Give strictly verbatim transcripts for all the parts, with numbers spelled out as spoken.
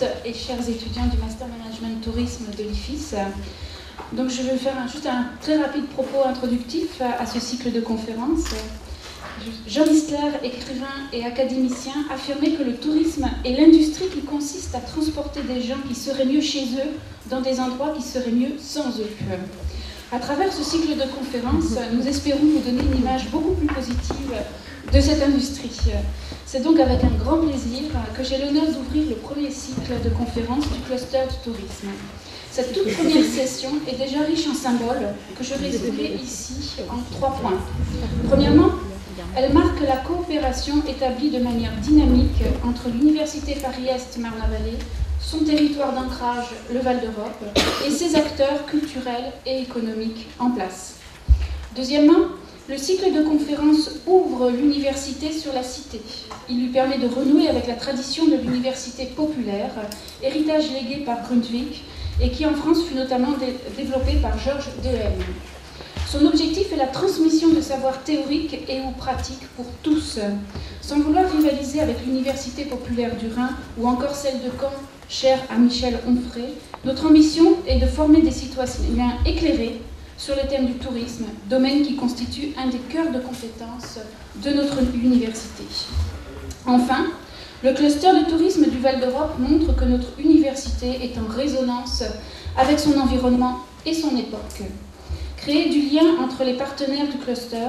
étudiantes et chers étudiants du Master Management Tourisme de l'I F I S. Donc je vais faire un, juste un très rapide propos introductif à ce cycle de conférences. Jean Hissler, écrivain et académicien, affirmait que le tourisme est l'industrie qui consiste à transporter des gens qui seraient mieux chez eux dans des endroits qui seraient mieux sans eux. À travers ce cycle de conférences, nous espérons vous donner une image beaucoup plus positive de cette industrie. C'est donc avec un grand plaisir que j'ai l'honneur d'ouvrir le premier cycle de conférences du cluster du tourisme. Cette toute première session est déjà riche en symboles que je résumerai ici en trois points. Premièrement, elle marque la coopération établie de manière dynamique entre l'Université Paris-Est Marne-la-Vallée, son territoire d'ancrage, le Val d'Europe, et ses acteurs culturels et économiques en place. Deuxièmement, le cycle de conférences ouvre l'université sur la cité. Il lui permet de renouer avec la tradition de l'université populaire, héritage légué par Grundtvig, et qui en France fut notamment dé développée par Georges Dehaene. Son objectif est la transmission de savoirs théoriques et ou pratiques pour tous, sans vouloir rivaliser avec l'Université populaire du Rhin ou encore celle de Caen, chère à Michel Onfray. Notre ambition est de former des citoyens éclairés sur le thème du tourisme, domaine qui constitue un des cœurs de compétences de notre université. Enfin, le cluster de tourisme du Val d'Europe montre que notre université est en résonance avec son environnement et son époque. Créer du lien entre les partenaires du cluster,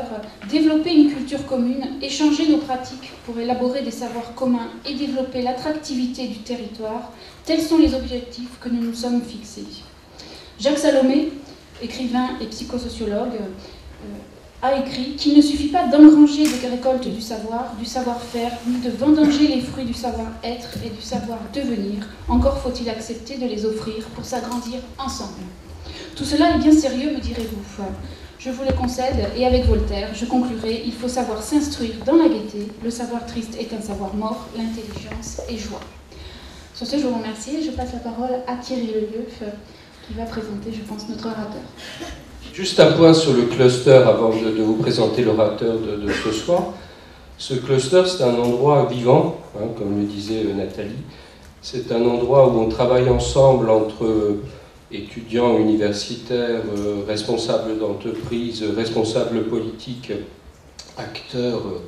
développer une culture commune, échanger nos pratiques pour élaborer des savoirs communs et développer l'attractivité du territoire, tels sont les objectifs que nous nous sommes fixés. Jacques Salomé, écrivain et psychosociologue, a écrit qu'il ne suffit pas d'engranger des récoltes du savoir, du savoir-faire, ni de vendanger les fruits du savoir-être et du savoir-devenir. Encore faut-il accepter de les offrir pour s'agrandir ensemble. Tout cela est bien sérieux, me direz-vous. Je vous le concède, et avec Voltaire, je conclurai, il faut savoir s'instruire dans la gaieté, le savoir triste est un savoir mort, l'intelligence est joie. Sur ce, je vous remercie, et je passe la parole à Thierry Lelieuff, qui va présenter, je pense, notre orateur. Juste un point sur le cluster, avant de vous présenter l'orateur de, de ce soir. Ce cluster, c'est un endroit vivant, hein, comme le disait Nathalie. C'est un endroit où on travaille ensemble entre étudiants, universitaires, euh, responsables d'entreprise, responsables politiques, acteurs euh,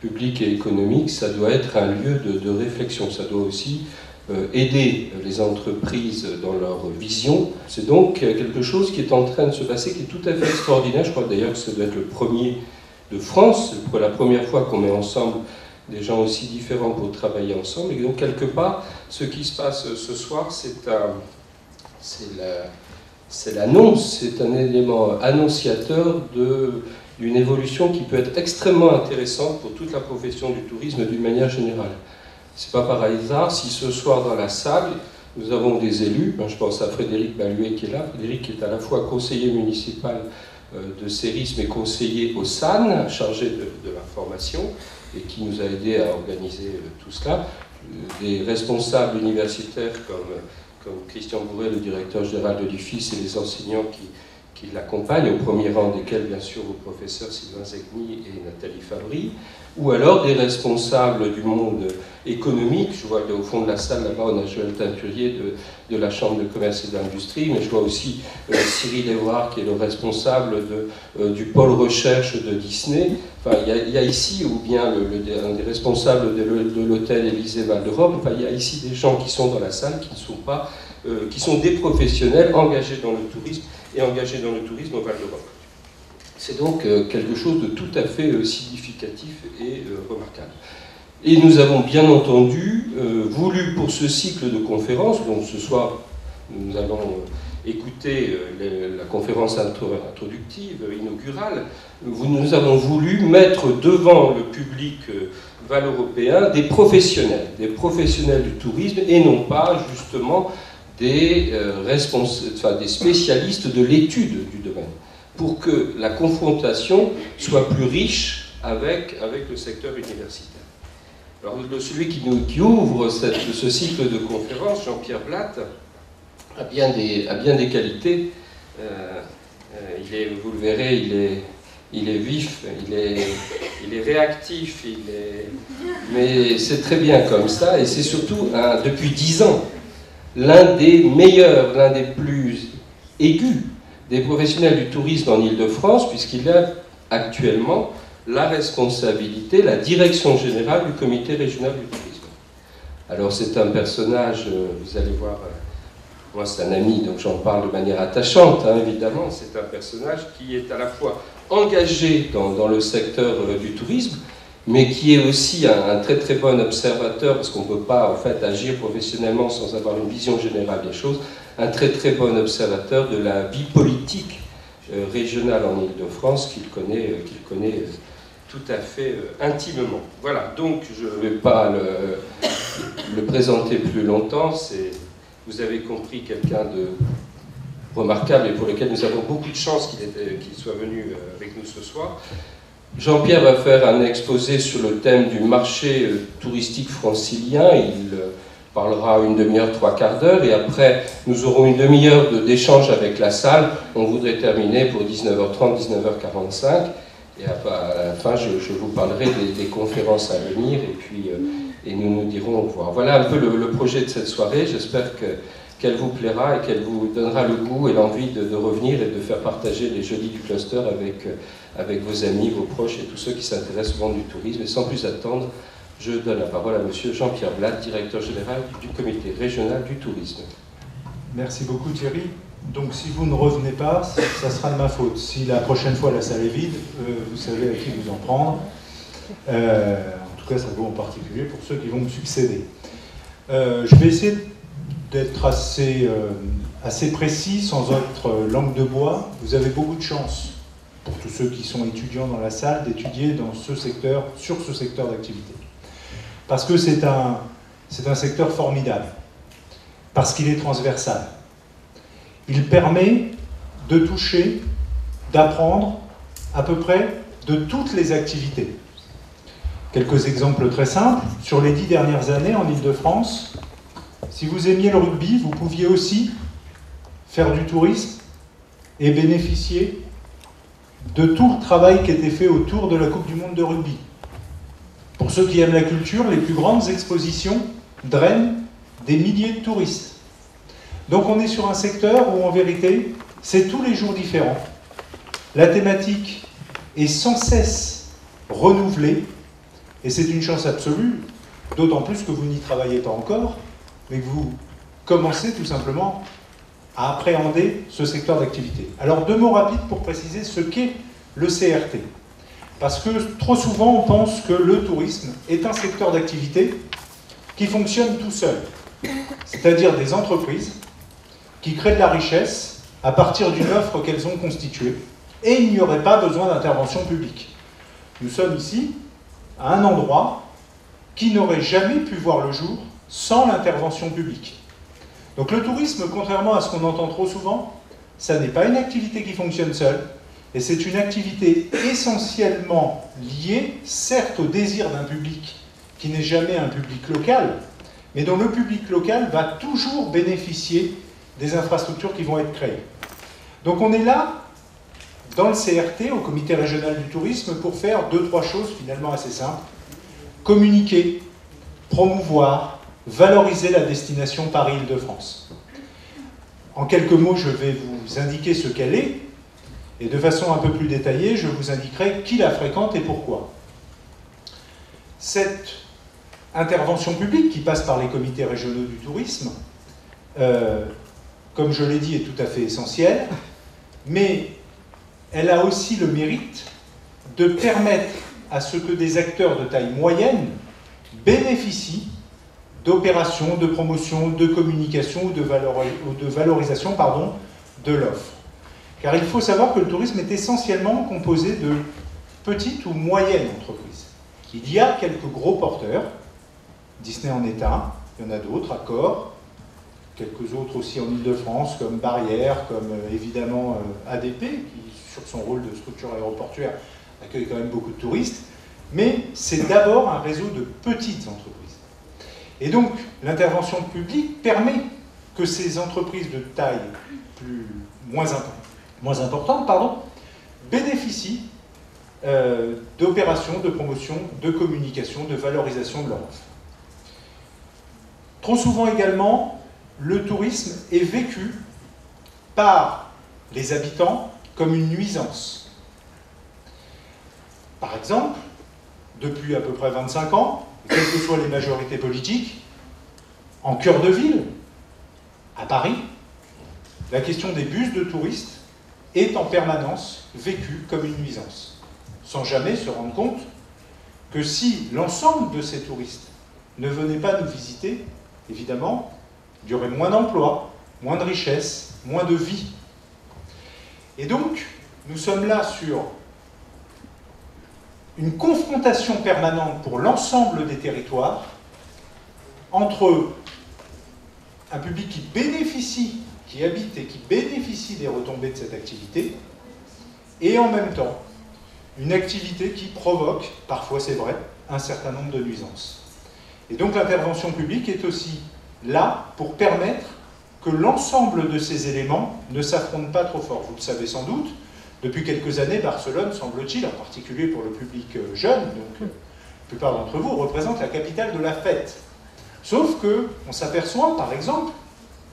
publics et économiques. Ça doit être un lieu de, de réflexion. Ça doit aussi euh, aider les entreprises dans leur vision. C'est donc quelque chose qui est en train de se passer, qui est tout à fait extraordinaire. Je crois d'ailleurs que ça doit être le premier de France, pour la première fois qu'on met ensemble des gens aussi différents pour travailler ensemble. Et donc, quelque part, ce qui se passe ce soir, c'est un... c'est l'annonce, c'est un élément annonciateur d'une évolution qui peut être extrêmement intéressante pour toute la profession du tourisme d'une manière générale. C'est pas par hasard si ce soir dans la salle, nous avons des élus, je pense à Frédéric Baluet qui est là, Frédéric qui est à la fois conseiller municipal de Sérisme et conseiller au S A N, chargé de, de l'information, et qui nous a aidé à organiser tout cela, des responsables universitaires comme... comme Christian Bourret, le directeur général de l'I F I S, et les enseignants qui, qui l'accompagnent, au premier rang desquels, bien sûr, vos professeurs Sylvain Zegny et Nathalie Fabry, ou alors des responsables du monde économique. Je vois au fond de la salle, là-bas, on a Joël Teinturier de, de la Chambre de commerce et d'industrie, mais je vois aussi euh, Cyril Évrard, qui est le responsable de, euh, du pôle recherche de Disney. Enfin, il y, y a ici, ou bien le, le, un des responsables de, de l'hôtel Élysée Val d'Europe, enfin, il y a ici des gens qui sont dans la salle, qui ne sont pas, euh, qui sont des professionnels engagés dans le tourisme et engagés dans le tourisme au Val d'Europe. C'est donc quelque chose de tout à fait significatif et remarquable. Et nous avons bien entendu voulu pour ce cycle de conférences, donc ce soir nous allons écouter la conférence introductive, inaugurale, nous avons voulu mettre devant le public val-européen des professionnels, des professionnels du tourisme et non pas justement des, enfin, des spécialistes de l'étude du domaine, pour que la confrontation soit plus riche avec, avec le secteur universitaire. Alors, celui qui, nous, qui ouvre cette, ce cycle de conférences, Jean-Pierre Blatt, a bien des, a bien des qualités. Euh, euh, il est, vous le verrez, il est, il est vif, il est, il est réactif, il est... mais c'est très bien comme ça, et c'est surtout, hein, depuis dix ans, l'un des meilleurs, l'un des plus aigus des professionnels du tourisme en Île-de-France, puisqu'il a actuellement la responsabilité, la direction générale du Comité Régional du Tourisme. Alors c'est un personnage, vous allez voir, moi c'est un ami, donc j'en parle de manière attachante, hein, évidemment, c'est un personnage qui est à la fois engagé dans, dans le secteur euh, du tourisme, mais qui est aussi un, un très très bon observateur, parce qu'on ne peut pas en fait agir professionnellement sans avoir une vision générale des choses, un très très bon observateur de la vie politique euh, régionale en Île-de-France qu'il connaît, euh, qu'il connaît euh, tout à fait euh, intimement. Voilà, donc je ne vais pas le, le présenter plus longtemps, c'est, vous avez compris, quelqu'un de remarquable et pour lequel nous avons beaucoup de chance qu'il qu'il soit venu avec nous ce soir. Jean-Pierre va faire un exposé sur le thème du marché touristique francilien. Il parlera une demi-heure, trois quarts d'heure, et après nous aurons une demi-heure d'échange avec la salle. On voudrait terminer pour dix-neuf heures trente, dix-neuf heures quarante-cinq, et à la fin je, je vous parlerai des, des conférences à venir, et puis et nous nous dirons au revoir. Voilà un peu le, le projet de cette soirée. J'espère que qu'elle vous plaira et qu'elle vous donnera le goût et l'envie de, de revenir et de faire partager les jeudis du cluster avec, avec vos amis, vos proches et tous ceux qui s'intéressent au monde du tourisme. Et sans plus attendre, je donne la parole à monsieur Jean-Pierre Blatt, directeur général du Comité Régional du Tourisme. Merci beaucoup Thierry. Donc si vous ne revenez pas, ça sera de ma faute. Si la prochaine fois la salle est vide, euh, vous savez à qui vous en prendre. Euh, en tout cas, ça vaut en particulier pour ceux qui vont me succéder. Euh, je vais essayer de d'être assez, euh, assez précis, sans être euh, langue de bois. Vous avez beaucoup de chance, pour tous ceux qui sont étudiants dans la salle, d'étudier dans ce secteur, sur ce secteur d'activité. Parce que c'est un, c'est un secteur formidable, parce qu'il est transversal. Il permet de toucher, d'apprendre à peu près de toutes les activités. Quelques exemples très simples. Sur les dix dernières années, en Île-de-France, si vous aimiez le rugby, vous pouviez aussi faire du tourisme et bénéficier de tout le travail qui était fait autour de la Coupe du Monde de rugby. Pour ceux qui aiment la culture, les plus grandes expositions drainent des milliers de touristes. Donc on est sur un secteur où en vérité, c'est tous les jours différent. La thématique est sans cesse renouvelée et c'est une chance absolue, d'autant plus que vous n'y travaillez pas encore, mais que vous commencez tout simplement à appréhender ce secteur d'activité. Alors deux mots rapides pour préciser ce qu'est le C R T. Parce que trop souvent on pense que le tourisme est un secteur d'activité qui fonctionne tout seul. C'est-à-dire des entreprises qui créent de la richesse à partir d'une offre qu'elles ont constituée et il n'y aurait pas besoin d'intervention publique. Nous sommes ici à un endroit qui n'aurait jamais pu voir le jour sans l'intervention publique. Donc le tourisme, contrairement à ce qu'on entend trop souvent, ça n'est pas une activité qui fonctionne seule, et c'est une activité essentiellement liée, certes au désir d'un public qui n'est jamais un public local, mais dont le public local va toujours bénéficier des infrastructures qui vont être créées. Donc on est là, dans le C R T, au Comité Régional du Tourisme, pour faire deux, trois choses finalement assez simples. Communiquer, promouvoir, valoriser la destination Paris-Île-de-France. En quelques mots, je vais vous indiquer ce qu'elle est, et de façon un peu plus détaillée, je vous indiquerai qui la fréquente et pourquoi. Cette intervention publique qui passe par les comités régionaux du tourisme, euh, comme je l'ai dit, est tout à fait essentielle, mais elle a aussi le mérite de permettre à ce que des acteurs de taille moyenne bénéficient d'opérations, de promotion, de communication ou de, valori de valorisation pardon, de l'offre. Car il faut savoir que le tourisme est essentiellement composé de petites ou moyennes entreprises. Il y a quelques gros porteurs, Disney en est un, il y en a d'autres, Accor, quelques autres aussi en Île-de-France, comme Barrière, comme évidemment A D P, qui sur son rôle de structure aéroportuaire accueille quand même beaucoup de touristes, mais c'est d'abord un réseau de petites entreprises. Et donc, l'intervention publique permet que ces entreprises de taille plus, moins, imp moins importante pardon, bénéficient euh, d'opérations, de promotion, de communication, de valorisation de leur offre. Trop souvent également, le tourisme est vécu par les habitants comme une nuisance. Par exemple, depuis à peu près vingt-cinq ans, quelles que soient les majorités politiques, en cœur de ville, à Paris, la question des bus de touristes est en permanence vécue comme une nuisance, sans jamais se rendre compte que si l'ensemble de ces touristes ne venaient pas nous visiter, évidemment, il y aurait moins d'emplois, moins de richesses, moins de vie. Et donc, nous sommes là sur une confrontation permanente pour l'ensemble des territoires entre un public qui bénéficie, qui habite et qui bénéficie des retombées de cette activité, et en même temps, une activité qui provoque, parfois c'est vrai, un certain nombre de nuisances. Et donc l'intervention publique est aussi là pour permettre que l'ensemble de ces éléments ne s'affrontent pas trop fort. Vous le savez sans doute, depuis quelques années, Barcelone, semble-t-il, en particulier pour le public jeune, donc la plupart d'entre vous, représente la capitale de la fête. Sauf qu'on s'aperçoit, par exemple,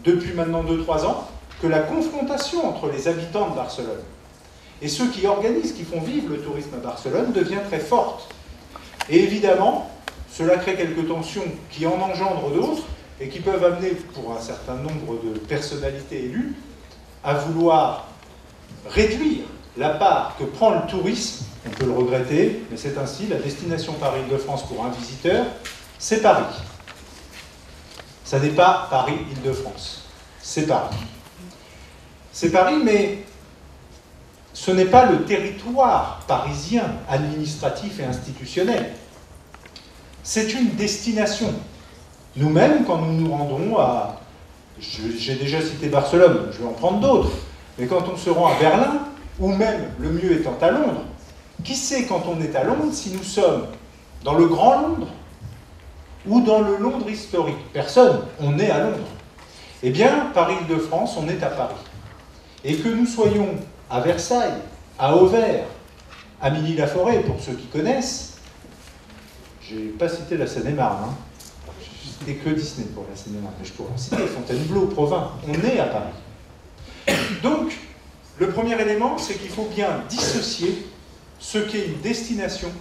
depuis maintenant deux trois ans, que la confrontation entre les habitants de Barcelone et ceux qui organisent, qui font vivre le tourisme à Barcelone, devient très forte. Et évidemment, cela crée quelques tensions qui en engendrent d'autres et qui peuvent amener, pour un certain nombre de personnalités élues, à vouloir réduire la part que prend le tourisme. On peut le regretter, mais c'est ainsi. La destination Paris-Île-de-France pour un visiteur, c'est Paris. Ça n'est pas Paris-Île-de-France, c'est Paris. C'est Paris, mais ce n'est pas le territoire parisien, administratif et institutionnel. C'est une destination. Nous-mêmes, quand nous nous rendons à... J'ai déjà cité Barcelone, je vais en prendre d'autres. Mais quand on se rend à Berlin, ou même, le mieux étant à Londres, qui sait quand on est à Londres si nous sommes dans le Grand Londres ou dans le Londres historique? Personne, on est à Londres. Eh bien, Paris-Île-de-France, on est à Paris. Et que nous soyons à Versailles, à Auvers, à Milly-la-Forêt, pour ceux qui connaissent, je n'ai pas cité la Seine-et-Marne, hein. J'ai cité que Disney pour la Seine-et-Marne, mais je pourrais en citer Fontainebleau, Provins, on est à Paris. Donc, le premier élément, c'est qu'il faut bien dissocier ce qu'est une destination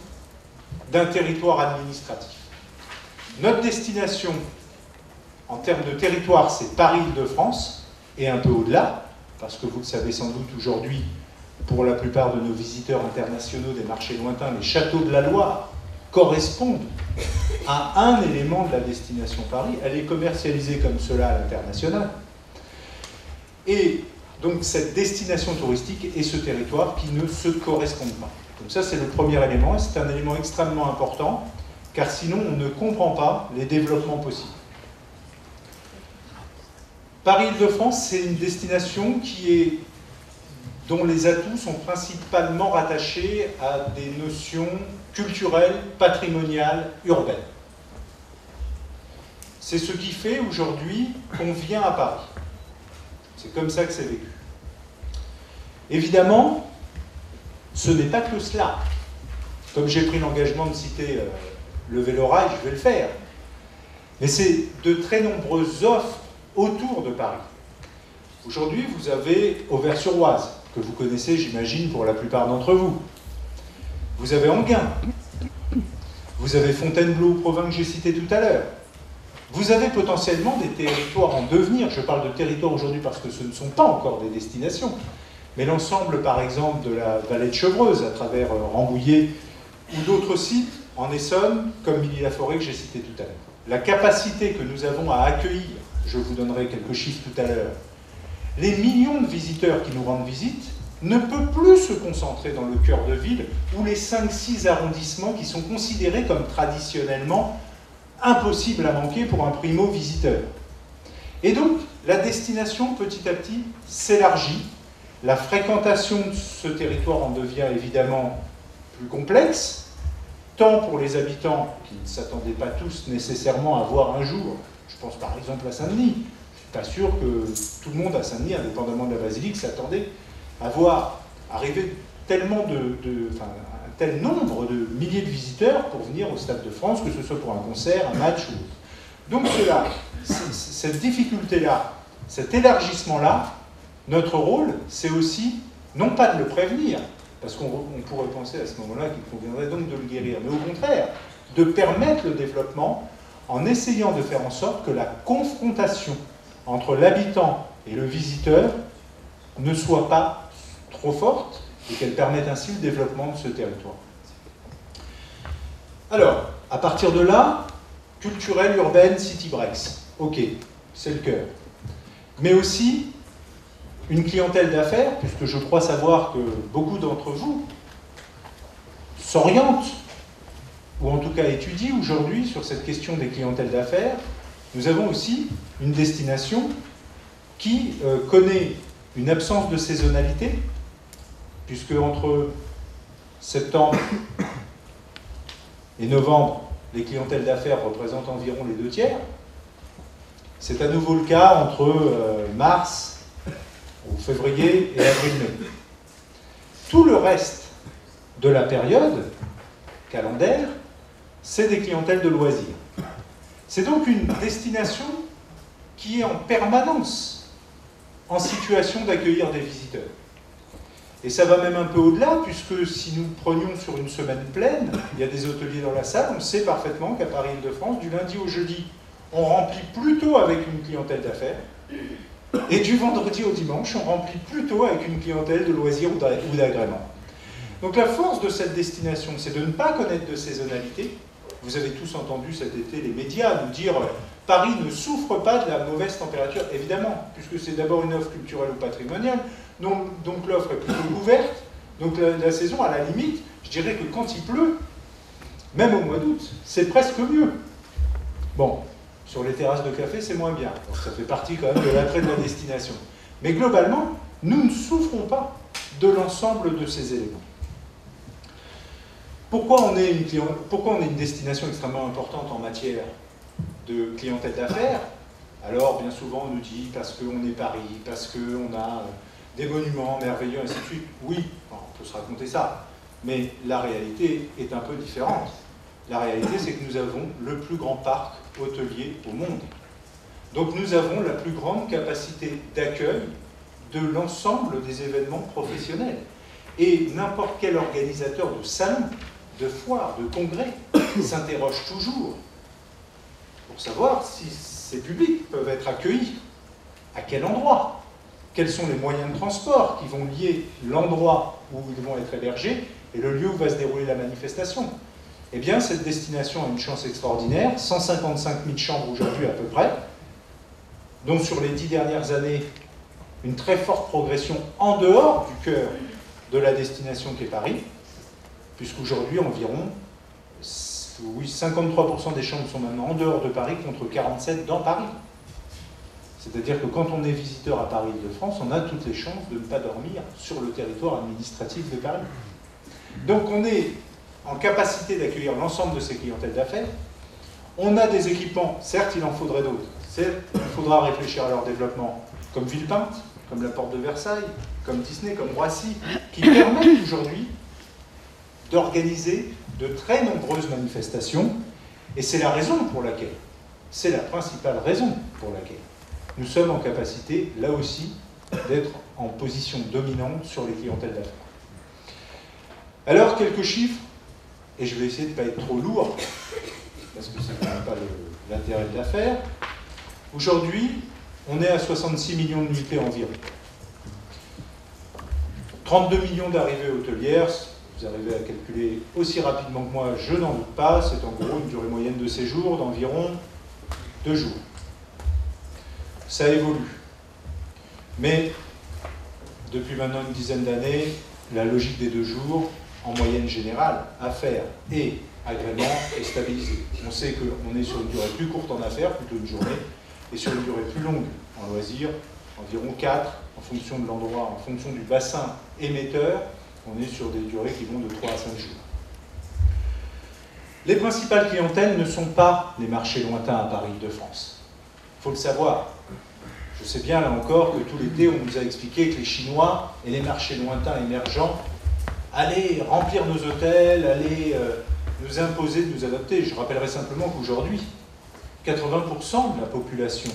d'un territoire administratif. Notre destination, en termes de territoire, c'est Paris-Île-de-France, et un peu au-delà, parce que vous le savez sans doute aujourd'hui, pour la plupart de nos visiteurs internationaux des marchés lointains, les châteaux de la Loire correspondent à un élément de la destination Paris. Elle est commercialisée comme cela à l'international. Et donc cette destination touristique et ce territoire qui ne se correspondent pas. Donc ça, c'est le premier élément, et c'est un élément extrêmement important, car sinon on ne comprend pas les développements possibles. Paris-Île-de-France, c'est une destination qui est, dont les atouts sont principalement rattachés à des notions culturelles, patrimoniales, urbaines. C'est ce qui fait aujourd'hui qu'on vient à Paris. C'est comme ça que c'est vécu. Évidemment, ce n'est pas que cela. Comme j'ai pris l'engagement de citer euh, le vélo-rail, je vais le faire. Mais c'est de très nombreuses offres autour de Paris. Aujourd'hui, vous avez Auvers-sur-Oise, que vous connaissez, j'imagine, pour la plupart d'entre vous. Vous avez Enghien. Vous avez Fontainebleau, Provins, que j'ai cité tout à l'heure. Vous avez potentiellement des territoires en devenir. Je parle de territoires aujourd'hui parce que ce ne sont pas encore des destinations. Mais l'ensemble, par exemple, de la vallée de Chevreuse, à travers Rambouillet, ou d'autres sites en Essonne, comme Milly-la-Forêt que j'ai cité tout à l'heure. La capacité que nous avons à accueillir, je vous donnerai quelques chiffres tout à l'heure, les millions de visiteurs qui nous rendent visite ne peut plus se concentrer dans le cœur de ville ou les cinq six arrondissements qui sont considérés comme traditionnellement impossible à manquer pour un primo-visiteur. Et donc, la destination, petit à petit, s'élargit. La fréquentation de ce territoire en devient évidemment plus complexe, tant pour les habitants qui ne s'attendaient pas tous nécessairement à voir un jour, je pense par exemple à Saint-Denis, je ne suis pas sûr que tout le monde à Saint-Denis, indépendamment de la basilique, s'attendait à voir arriver tellement de... de enfin, tel nombre de milliers de visiteurs pour venir au Stade de France, que ce soit pour un concert, un match ou autre. Donc cela cette difficulté-là, cet élargissement-là, notre rôle, c'est aussi, non pas de le prévenir, parce qu'on pourrait penser à ce moment-là qu'il conviendrait donc de le guérir, mais au contraire, de permettre le développement en essayant de faire en sorte que la confrontation entre l'habitant et le visiteur ne soit pas trop forte et qu'elle permette ainsi le développement de ce territoire. Alors, à partir de là, culturelle, urbaine, city breaks. Ok, c'est le cœur. Mais aussi, une clientèle d'affaires, puisque je crois savoir que beaucoup d'entre vous s'orientent, ou en tout cas étudient aujourd'hui sur cette question des clientèles d'affaires. Nous avons aussi une destination qui euh, connaît une absence de saisonnalité, puisque entre septembre et novembre, les clientèles d'affaires représentent environ les deux tiers. C'est à nouveau le cas entre euh, mars, au février et avril-mai. Tout le reste de la période calendaire, c'est des clientèles de loisirs. C'est donc une destination qui est en permanence en situation d'accueillir des visiteurs. Et ça va même un peu au-delà, puisque si nous prenions sur une semaine pleine, il y a des hôteliers dans la salle, on sait parfaitement qu'à Paris-Île-de-France, du lundi au jeudi, on remplit plutôt avec une clientèle d'affaires, et du vendredi au dimanche, on remplit plutôt avec une clientèle de loisirs ou d'agrément. Donc la force de cette destination, c'est de ne pas connaître de saisonnalité. Vous avez tous entendu cet été les médias nous dire « Paris ne souffre pas de la mauvaise température ». Évidemment, puisque c'est d'abord une offre culturelle ou patrimoniale, donc, donc l'offre est plutôt couverte. Donc la, la saison, à la limite, je dirais que quand il pleut, même au mois d'août, c'est presque mieux. Bon. Sur les terrasses de café, c'est moins bien. Donc ça fait partie quand même de l'attrait de la destination. Mais globalement, nous ne souffrons pas de l'ensemble de ces éléments. Pourquoi on est une, pourquoi on est une destination extrêmement importante en matière de clientèle d'affaires? Alors, bien souvent, on nous dit parce qu'on est Paris, parce qu'on a des monuments merveilleux, ainsi de suite. Oui, on peut se raconter ça. Mais la réalité est un peu différente. La réalité, c'est que nous avons le plus grand parc hôtelier au monde. Donc nous avons la plus grande capacité d'accueil de l'ensemble des événements professionnels. Et n'importe quel organisateur de salons, de foires, de congrès s'interroge toujours pour savoir si ces publics peuvent être accueillis, à quel endroit, quels sont les moyens de transport qui vont lier l'endroit où ils vont être hébergés et le lieu où va se dérouler la manifestation. Eh bien, cette destination a une chance extraordinaire, cent cinquante-cinq mille chambres aujourd'hui à peu près, dont sur les dix dernières années, une très forte progression en dehors du cœur de la destination qu'est Paris, puisqu'aujourd'hui, environ oui, cinquante-trois pour cent des chambres sont maintenant en dehors de Paris, contre quarante-sept pour cent dans Paris. C'est-à-dire que quand on est visiteur à Paris-Île-de-France, on a toutes les chances de ne pas dormir sur le territoire administratif de Paris. Donc on est en capacité d'accueillir l'ensemble de ces clientèles d'affaires. On a des équipements, certes il en faudrait d'autres, certes il faudra réfléchir à leur développement, comme Villepinte, comme la Porte de Versailles, comme Disney, comme Roissy, qui permettent aujourd'hui d'organiser de très nombreuses manifestations, et c'est la raison pour laquelle, c'est la principale raison pour laquelle nous sommes en capacité, là aussi, d'être en position dominante sur les clientèles d'affaires. Alors, quelques chiffres. Et je vais essayer de ne pas être trop lourd, parce que ça n'a pas l'intérêt de l'affaire. Aujourd'hui, on est à soixante-six millions de nuitées environ. trente-deux millions d'arrivées hôtelières, vous arrivez à calculer aussi rapidement que moi, je n'en doute pas, c'est en gros une durée moyenne de séjour d'environ deux jours. Ça évolue. Mais, depuis maintenant une dizaine d'années, la logique des deux jours, en moyenne générale, affaires et agrément est stabilisé. On sait qu'on est sur une durée plus courte en affaires, plutôt une journée, et sur une durée plus longue en loisirs, environ quatre, en fonction de l'endroit, en fonction du bassin émetteur, on est sur des durées qui vont de trois à cinq jours. Les principales clientèles ne sont pas les marchés lointains à Paris-Île-de-France. Il faut le savoir. Je sais bien, là encore, que tout l'été, on nous a expliqué que les Chinois et les marchés lointains émergents aller remplir nos hôtels, aller euh, nous imposer de nous adapter. Je rappellerai simplement qu'aujourd'hui, quatre-vingts pour cent de la population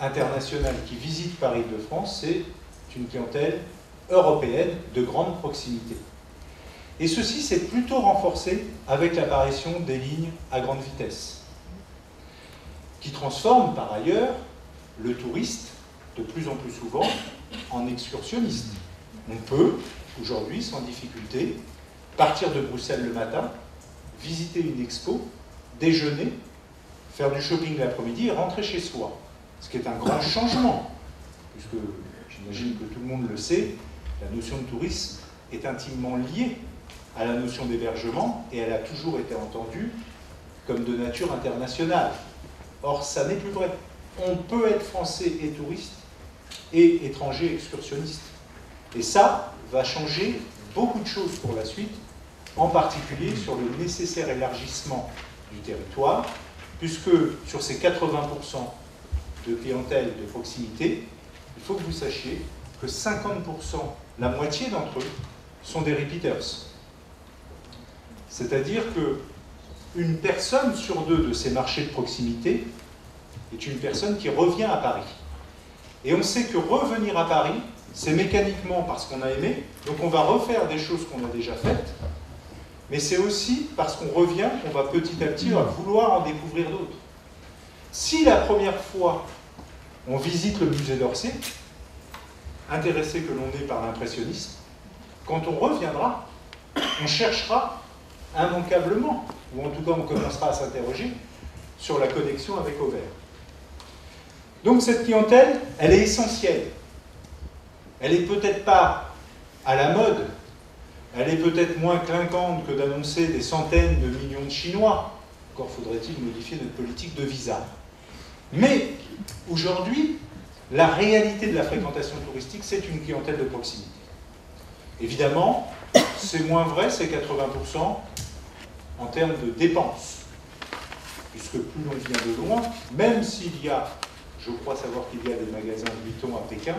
internationale qui visite Paris-Île-de-France, c'est une clientèle européenne de grande proximité. Et ceci s'est plutôt renforcé avec l'apparition des lignes à grande vitesse, qui transforment par ailleurs le touriste, de plus en plus souvent, en excursionniste. On peut, aujourd'hui, sans difficulté, partir de Bruxelles le matin, visiter une expo, déjeuner, faire du shopping l'après-midi et rentrer chez soi. Ce qui est un grand changement, puisque j'imagine que tout le monde le sait, la notion de tourisme est intimement liée à la notion d'hébergement et elle a toujours été entendue comme de nature internationale. Or, ça n'est plus vrai. On peut être français et touriste et étranger excursionniste. Et ça va changer beaucoup de choses pour la suite, en particulier sur le nécessaire élargissement du territoire, puisque sur ces quatre-vingts pour cent de clientèle de proximité, il faut que vous sachiez que cinquante pour cent, la moitié d'entre eux, sont des repeaters. C'est-à-dire qu'une personne sur deux de ces marchés de proximité est une personne qui revient à Paris. Et on sait que revenir à Paris, c'est mécaniquement parce qu'on a aimé, donc on va refaire des choses qu'on a déjà faites, mais c'est aussi parce qu'on revient qu'on va petit à petit vouloir en découvrir d'autres. Si la première fois on visite le musée d'Orsay, intéressé que l'on est par l'impressionnisme, quand on reviendra, on cherchera immanquablement, ou en tout cas on commencera à s'interroger, sur la connexion avec Auvers. Donc cette clientèle, elle est essentielle. Elle n'est peut-être pas à la mode, elle est peut-être moins clinquante que d'annoncer des centaines de millions de Chinois. Encore faudrait-il modifier notre politique de visa. Mais aujourd'hui, la réalité de la fréquentation touristique, c'est une clientèle de proximité. Évidemment, c'est moins vrai, c'est quatre-vingts pour cent en termes de dépenses. Puisque plus l'on vient de loin, même s'il y a, je crois savoir qu'il y a des magasins de Vuitton à Pékin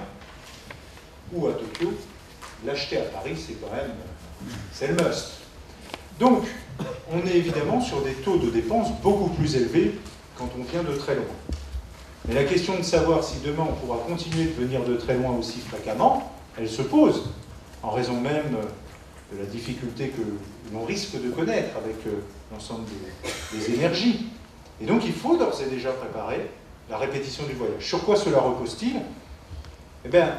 ou à Tokyo, l'acheter à Paris, c'est quand même, c'est le must. Donc, on est évidemment sur des taux de dépenses beaucoup plus élevés quand on vient de très loin. Mais la question de savoir si demain on pourra continuer de venir de très loin aussi fréquemment, elle se pose, en raison même de la difficulté que l'on risque de connaître avec l'ensemble des, des énergies. Et donc il faut d'ores et déjà préparer la répétition du voyage. Sur quoi cela repose-t-il? Eh bien,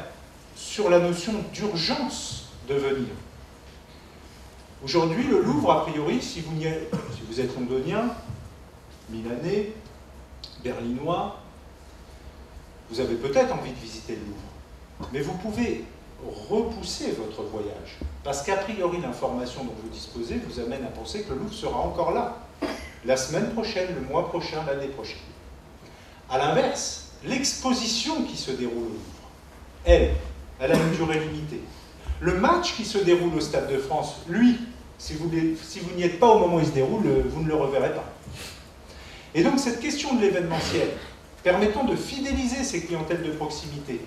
sur la notion d'urgence de venir. Aujourd'hui, le Louvre, a priori, si vous, y allez, si vous êtes londonien, milanais, berlinois, vous avez peut-être envie de visiter le Louvre, mais vous pouvez repousser votre voyage, parce qu'a priori l'information dont vous disposez vous amène à penser que le Louvre sera encore là, la semaine prochaine, le mois prochain, l'année prochaine. A l'inverse, l'exposition qui se déroule au Louvre, elle, elle a une durée limitée. Le match qui se déroule au Stade de France, lui, si vous, si vous n'y êtes pas au moment où il se déroule, vous ne le reverrez pas. Et donc cette question de l'événementiel, permettant de fidéliser ces clientèles de proximité,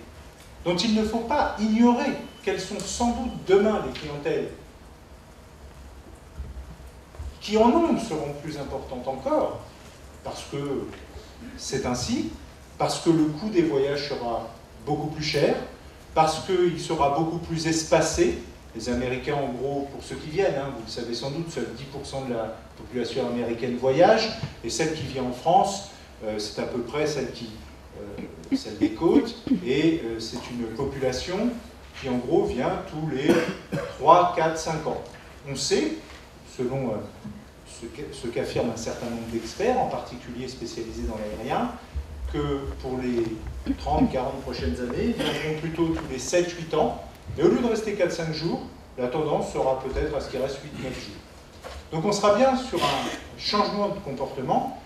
dont il ne faut pas ignorer qu'elles sont sans doute demain les clientèles qui en nombre seront plus importantes encore, parce que c'est ainsi, parce que le coût des voyages sera beaucoup plus cher, parce qu'il sera beaucoup plus espacé. Les Américains, en gros, pour ceux qui viennent, hein, vous le savez sans doute, seuls dix pour cent de la population américaine voyage, et celle qui vient en France, Euh, c'est à peu près celle, qui, euh, celle des côtes, et euh, c'est une population qui en gros vient tous les trois, quatre, cinq ans. On sait, selon euh, ce qu'affirment un certain nombre d'experts, en particulier spécialisés dans l'aérien, que pour les trente, quarante prochaines années, ils viendront plutôt tous les sept, huit ans, et au lieu de rester quatre, cinq jours, la tendance sera peut-être à ce qu'il reste huit, neuf jours. Donc on sera bien sur un changement de comportement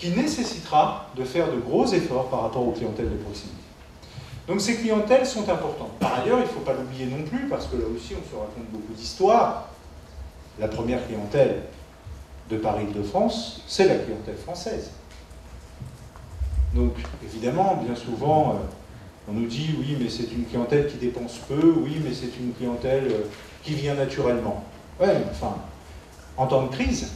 qui nécessitera de faire de gros efforts par rapport aux clientèles de proximité. Donc ces clientèles sont importantes. Par ailleurs, il ne faut pas l'oublier non plus, parce que là aussi on se raconte beaucoup d'histoires. La première clientèle de Paris-Île-de-France, c'est la clientèle française. Donc évidemment, bien souvent, on nous dit « oui, mais c'est une clientèle qui dépense peu, oui, mais c'est une clientèle qui vient naturellement ». Ouais, enfin, en temps de crise,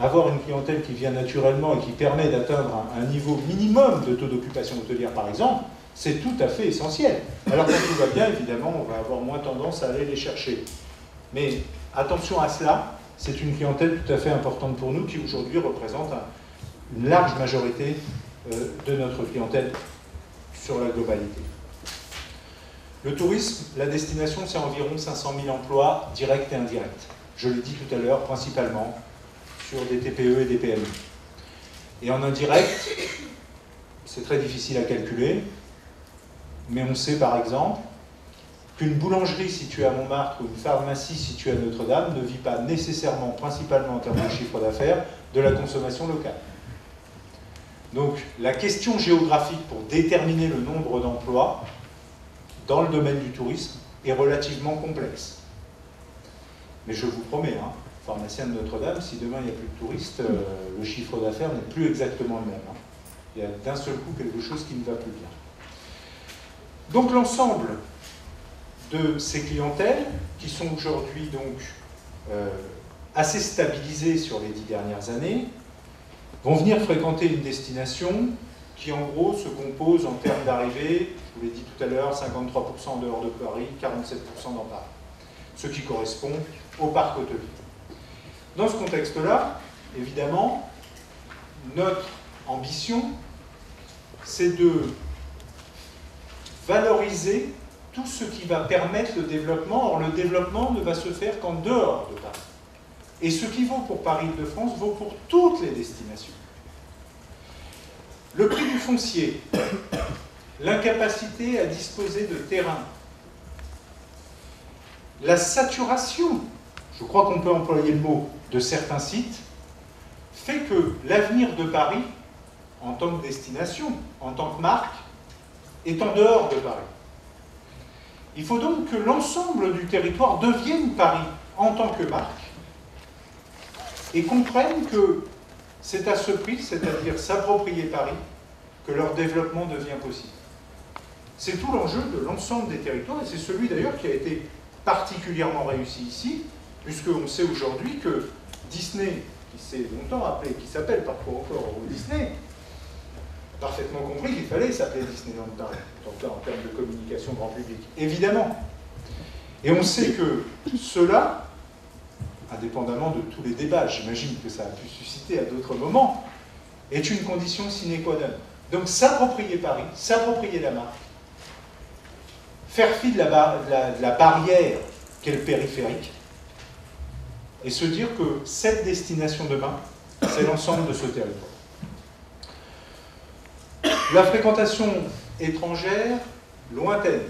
avoir une clientèle qui vient naturellement et qui permet d'atteindre un, un niveau minimum de taux d'occupation hôtelière, par exemple, c'est tout à fait essentiel. Alors quand tout va bien, évidemment, on va avoir moins tendance à aller les chercher. Mais attention à cela, c'est une clientèle tout à fait importante pour nous qui aujourd'hui représente une large majorité euh, de notre clientèle sur la globalité. Le tourisme, la destination, c'est environ cinq cent mille emplois directs et indirects. Je l'ai dit tout à l'heure, principalement sur des T P E et des P M E. Et en indirect, c'est très difficile à calculer, mais on sait par exemple qu'une boulangerie située à Montmartre ou une pharmacie située à Notre-Dame ne vit pas nécessairement, principalement en termes de chiffre d'affaires, de la consommation locale. Donc la question géographique pour déterminer le nombre d'emplois dans le domaine du tourisme est relativement complexe. Mais je vous promets, hein, pharmacien de Notre-Dame, si demain il n'y a plus de touristes, euh, le chiffre d'affaires n'est plus exactement le même. Hein. Il y a d'un seul coup quelque chose qui ne va plus bien. Donc l'ensemble de ces clientèles, qui sont aujourd'hui donc euh, assez stabilisées sur les dix dernières années, vont venir fréquenter une destination qui en gros se compose en termes d'arrivée, je vous l'ai dit tout à l'heure, cinquante-trois pour cent en dehors de Paris, quarante-sept pour cent dans Paris, ce qui correspond au parc hôtelier. Dans ce contexte-là, évidemment, notre ambition, c'est de valoriser tout ce qui va permettre le développement. Or, le développement ne va se faire qu'en dehors de Paris. Et ce qui vaut pour Paris-Île-de-France vaut pour toutes les destinations. Le prix du foncier, l'incapacité à disposer de terrain, la saturation, je crois qu'on peut employer le mot, de certains sites, fait que l'avenir de Paris, en tant que destination, en tant que marque, est en dehors de Paris. Il faut donc que l'ensemble du territoire devienne Paris en tant que marque et comprenne que c'est à ce prix, c'est-à-dire s'approprier Paris, que leur développement devient possible. C'est tout l'enjeu de l'ensemble des territoires et c'est celui d'ailleurs qui a été particulièrement réussi ici, puisqu'on sait aujourd'hui que Disney, qui s'est longtemps appelé, qui s'appelle parfois encore Disney, parfaitement compris qu'il fallait s'appeler Disneyland Paris, en termes de communication grand public, évidemment. Et on sait que cela, indépendamment de tous les débats, j'imagine que ça a pu susciter à d'autres moments, est une condition sine qua non. Donc s'approprier Paris, s'approprier la marque, faire fi de la, bar de la, de la barrière qu'est le périphérique, et se dire que cette destination demain, c'est l'ensemble de ce territoire. La fréquentation étrangère lointaine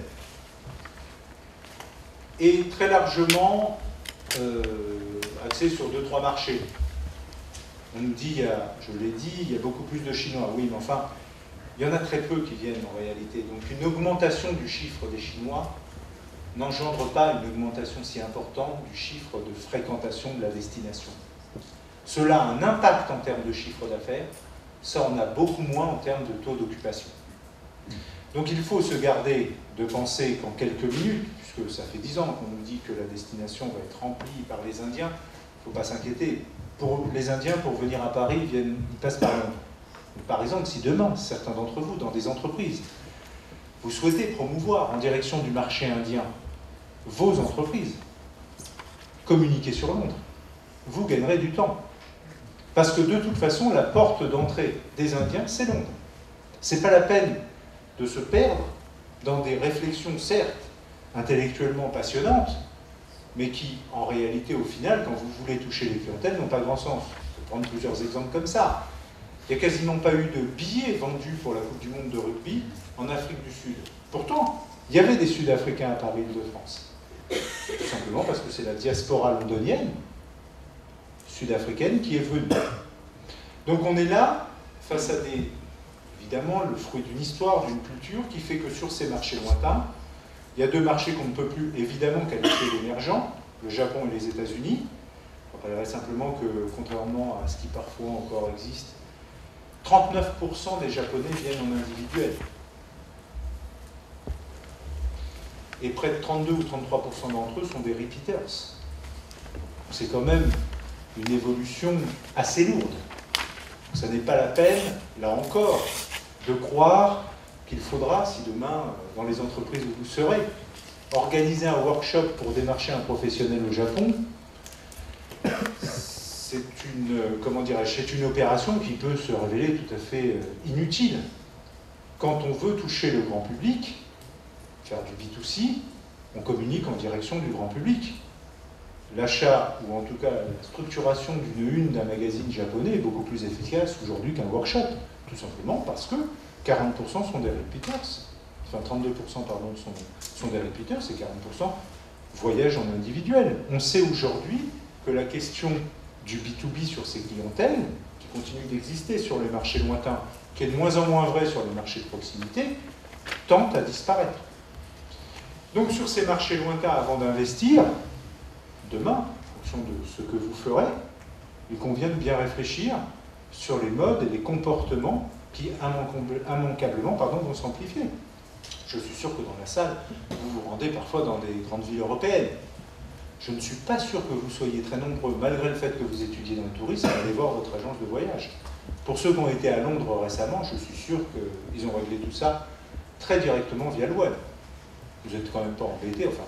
est très largement euh, axée sur deux, trois marchés. On nous dit, il y a, je l'ai dit, il y a beaucoup plus de Chinois. Oui, mais enfin, il y en a très peu qui viennent en réalité. Donc une augmentation du chiffre des Chinois n'engendre pas une augmentation si importante du chiffre de fréquentation de la destination. Cela a un impact en termes de chiffre d'affaires. Ça, on a beaucoup moins en termes de taux d'occupation. Donc il faut se garder de penser qu'en quelques minutes, puisque ça fait dix ans qu'on nous dit que la destination va être remplie par les Indiens, il ne faut pas s'inquiéter. Pour les Indiens, pour venir à Paris, ils, viennent, ils passent par Londres. Donc, par exemple, si demain, certains d'entre vous, dans des entreprises, vous souhaitez promouvoir en direction du marché indien vos entreprises, communiquez sur Londres, vous gagnerez du temps. Parce que de toute façon, la porte d'entrée des Indiens, c'est Londres. C'est pas la peine de se perdre dans des réflexions, certes, intellectuellement passionnantes, mais qui, en réalité, au final, quand vous voulez toucher les clientèles, n'ont pas grand sens. Je vais prendre plusieurs exemples comme ça. Il n'y a quasiment pas eu de billets vendus pour la Coupe du Monde de rugby en Afrique du Sud. Pourtant, il y avait des Sud-Africains à Paris-Île-de-France. Tout simplement parce que c'est la diaspora londonienne sud-africaine qui est venue. Donc on est là face à des, évidemment, le fruit d'une histoire, d'une culture qui fait que sur ces marchés lointains, il y a deux marchés qu'on ne peut plus évidemment qualifier d'émergents, le Japon et les États-Unis. On rappellerait simplement que, contrairement à ce qui parfois encore existe, trente-neuf pour cent des Japonais viennent en individuel. Et près de trente-deux ou trente-trois pour cent d'entre eux sont des repeaters. C'est quand même une évolution assez lourde. Ça n'est pas la peine, là encore, de croire qu'il faudra, si demain, dans les entreprises où vous serez, organiser un workshop pour démarcher un professionnel au Japon. C'est une, comment dirais-je, c'est une opération qui peut se révéler tout à fait inutile. Quand on veut toucher le grand public, faire du B deux C, on communique en direction du grand public. L'achat, ou en tout cas la structuration d'une une d'un magazine japonais est beaucoup plus efficace aujourd'hui qu'un workshop, tout simplement parce que quarante pour cent sont des repeaters, enfin trente-deux pour cent pardon sont, sont des repeaters et quarante pour cent voyagent en individuel. On sait aujourd'hui que la question du B deux B sur ses clientèles, qui continue d'exister sur les marchés lointains, qui est de moins en moins vrai sur les marchés de proximité, tente à disparaître. Donc sur ces marchés lointains, avant d'investir, demain, en fonction de ce que vous ferez, il convient de bien réfléchir sur les modes et les comportements qui immanquablement pardon, vont s'amplifier. Je suis sûr que dans la salle, vous vous rendez parfois dans des grandes villes européennes. Je ne suis pas sûr que vous soyez très nombreux, malgré le fait que vous étudiez dans le tourisme, à aller voir votre agence de voyage. Pour ceux qui ont été à Londres récemment, je suis sûr qu'ils ont réglé tout ça très directement via le web. Vous n'êtes quand même pas embêtés, enfin,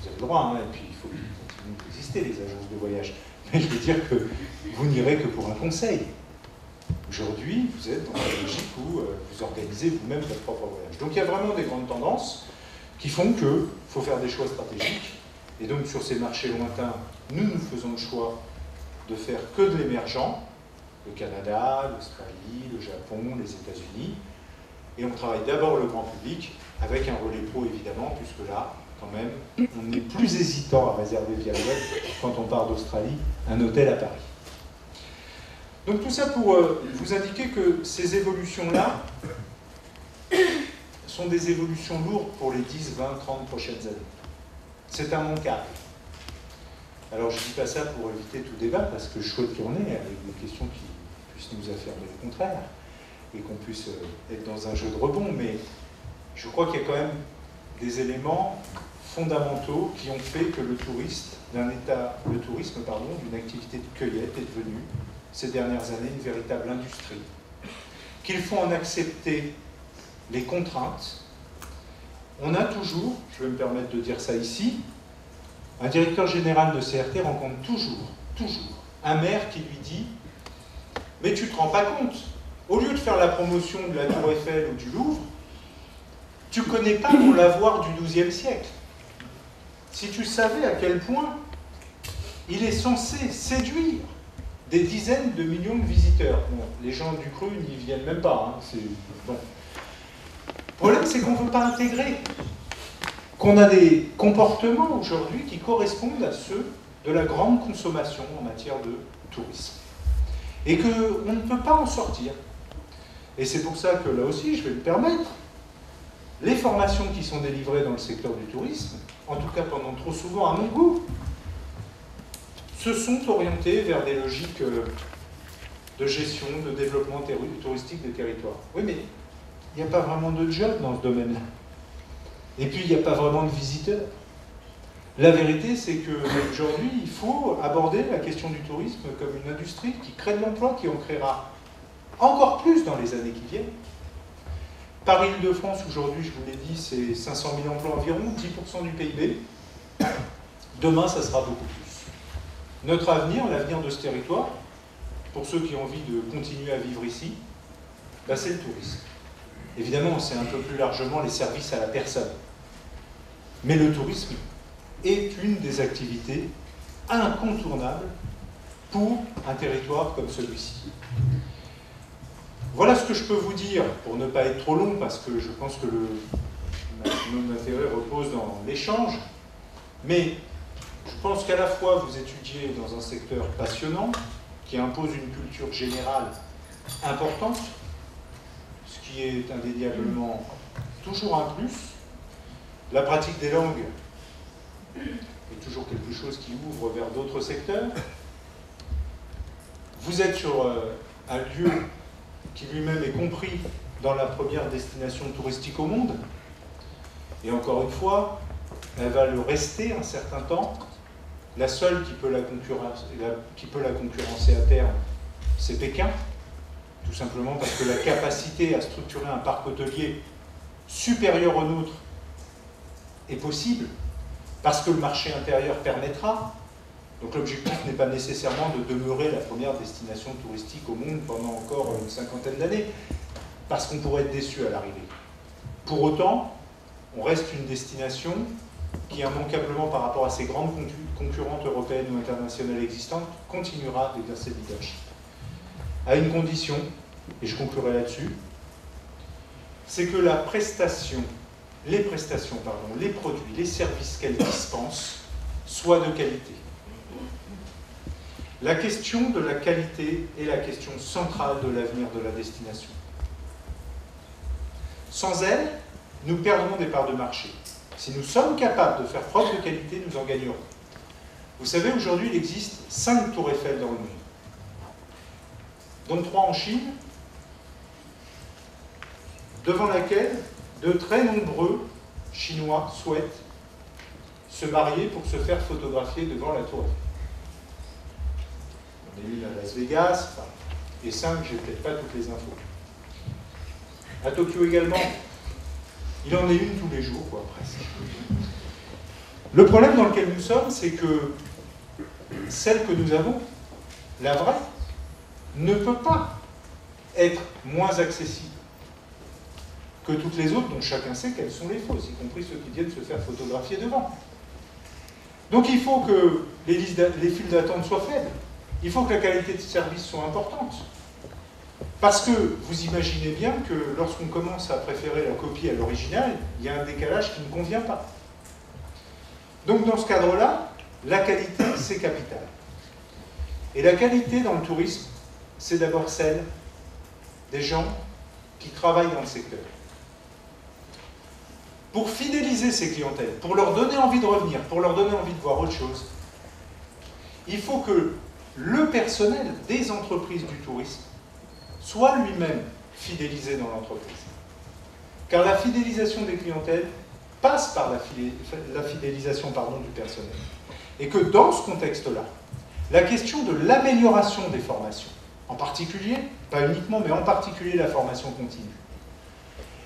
vous avez le droit, hein, et puis il faut qu'ils continuent d'exister, les agences de voyage. Mais je veux dire que vous n'irez que pour un conseil. Aujourd'hui, vous êtes dans la logique où vous organisez vous-même votre propre voyage. Donc il y a vraiment des grandes tendances qui font qu'il faut faire des choix stratégiques. Et donc sur ces marchés lointains, nous nous faisons le choix de faire que de l'émergent, le Canada, l'Australie, le Japon, les États-Unis. Et on travaille d'abord le grand public, avec un relais pro évidemment, puisque là, quand même, on est plus hésitant à réserver via le web quand on part d'Australie un hôtel à Paris. Donc tout ça pour euh, vous indiquer que ces évolutions-là sont des évolutions lourdes pour les dix, vingt, trente prochaines années. C'est immanquable. Alors je ne dis pas ça pour éviter tout débat, parce que je souhaite qu'il y en ait avec des questions qui puissent nous affirmer le contraire, et qu'on puisse euh, être dans un jeu de rebond, mais je crois qu'il y a quand même des éléments fondamentaux qui ont fait que le, touriste, d'un état, le tourisme pardon, d'une activité de cueillette est devenu, ces dernières années, une véritable industrie. Qu'il faut en accepter les contraintes. On a toujours, je vais me permettre de dire ça ici, un directeur général de C R T rencontre toujours, toujours, un maire qui lui dit « Mais tu te rends pas compte, au lieu de faire la promotion de la Tour Eiffel ou du Louvre, tu connais pas mon lavoir du douzième siècle. Si tu savais à quel point il est censé séduire des dizaines de millions de visiteurs. » Bon, les gens du cru n'y viennent même pas. Hein, c'est... Bon. Le problème, c'est qu'on ne veut pas intégrer, qu'on a des comportements aujourd'hui qui correspondent à ceux de la grande consommation en matière de tourisme. Et qu'on ne peut pas en sortir. Et c'est pour ça que là aussi, je vais me permettre, les formations qui sont délivrées dans le secteur du tourisme, en tout cas pendant trop souvent à mon goût, se sont orientées vers des logiques de gestion, de développement touristique des territoires. Oui, mais il n'y a pas vraiment de job dans ce domaine-là. Et puis, il n'y a pas vraiment de visiteurs. La vérité, c'est qu'aujourd'hui, il faut aborder la question du tourisme comme une industrie qui crée de l'emploi, qui en créera encore plus dans les années qui viennent. Paris-Île-de-France, aujourd'hui, je vous l'ai dit, c'est cinq cent mille emplois environ, dix pour cent du P I B. Demain, ça sera beaucoup plus. Notre avenir, l'avenir de ce territoire, pour ceux qui ont envie de continuer à vivre ici, bah, c'est le tourisme. Évidemment, c'est un peu plus largement les services à la personne. Mais le tourisme est une des activités incontournables pour un territoire comme celui-ci. Voilà ce que je peux vous dire, pour ne pas être trop long, parce que je pense que le maximum d'intérêt repose dans l'échange, mais je pense qu'à la fois vous étudiez dans un secteur passionnant, qui impose une culture générale importante, ce qui est indéniablement toujours un plus. La pratique des langues est toujours quelque chose qui ouvre vers d'autres secteurs. Vous êtes sur un lieu qui lui-même est compris dans la première destination touristique au monde. Et encore une fois, elle va le rester un certain temps, La seule qui peut la concurrencer, la, qui peut la concurrencer à terme, c'est Pékin, tout simplement parce que la capacité à structurer un parc hôtelier supérieur au nôtre est possible, parce que le marché intérieur permettra. Donc l'objectif n'est pas nécessairement de demeurer la première destination touristique au monde pendant encore une cinquantaine d'années, parce qu'on pourrait être déçu à l'arrivée. Pour autant, on reste une destination qui, immanquablement par rapport à ses grandes concurrentes européennes ou internationales existantes, continuera d'exercer le leadership. À une condition, et je conclurai là-dessus, c'est que la prestation, les prestations, pardon, les produits, les services qu'elle dispense soient de qualité. La question de la qualité est la question centrale de l'avenir de la destination. Sans elle, nous perdons des parts de marché. Si nous sommes capables de faire preuve de qualité, nous en gagnerons. Vous savez, aujourd'hui, il existe cinq tours Eiffel dans le monde, dont trois en Chine, devant laquelle de très nombreux Chinois souhaitent se marier pour se faire photographier devant la tour Eiffel. On est mis à Las Vegas, enfin, et cinq, j'ai peut-être pas toutes les infos. À Tokyo également, il en est une tous les jours, quoi, presque. Le problème dans lequel nous sommes, c'est que celle que nous avons, la vraie, ne peut pas être moins accessible que toutes les autres, dont chacun sait quelles sont les fausses, y compris ceux qui viennent se faire photographier devant. Donc il faut que les, listes les files d'attente soient faibles. Il faut que la qualité de service soit importante. Parce que vous imaginez bien que lorsqu'on commence à préférer la copie à l'original, il y a un décalage qui ne convient pas. Donc dans ce cadre-là, la qualité, c'est capital. Et la qualité dans le tourisme, c'est d'abord celle des gens qui travaillent dans le secteur. Pour fidéliser ces clientèles, pour leur donner envie de revenir, pour leur donner envie de voir autre chose, il faut que le personnel des entreprises du tourisme soit lui-même fidélisé dans l'entreprise. Car la fidélisation des clientèles passe par la fidélisation pardon, du personnel. Et que dans ce contexte-là, la question de l'amélioration des formations, en particulier, pas uniquement, mais en particulier la formation continue,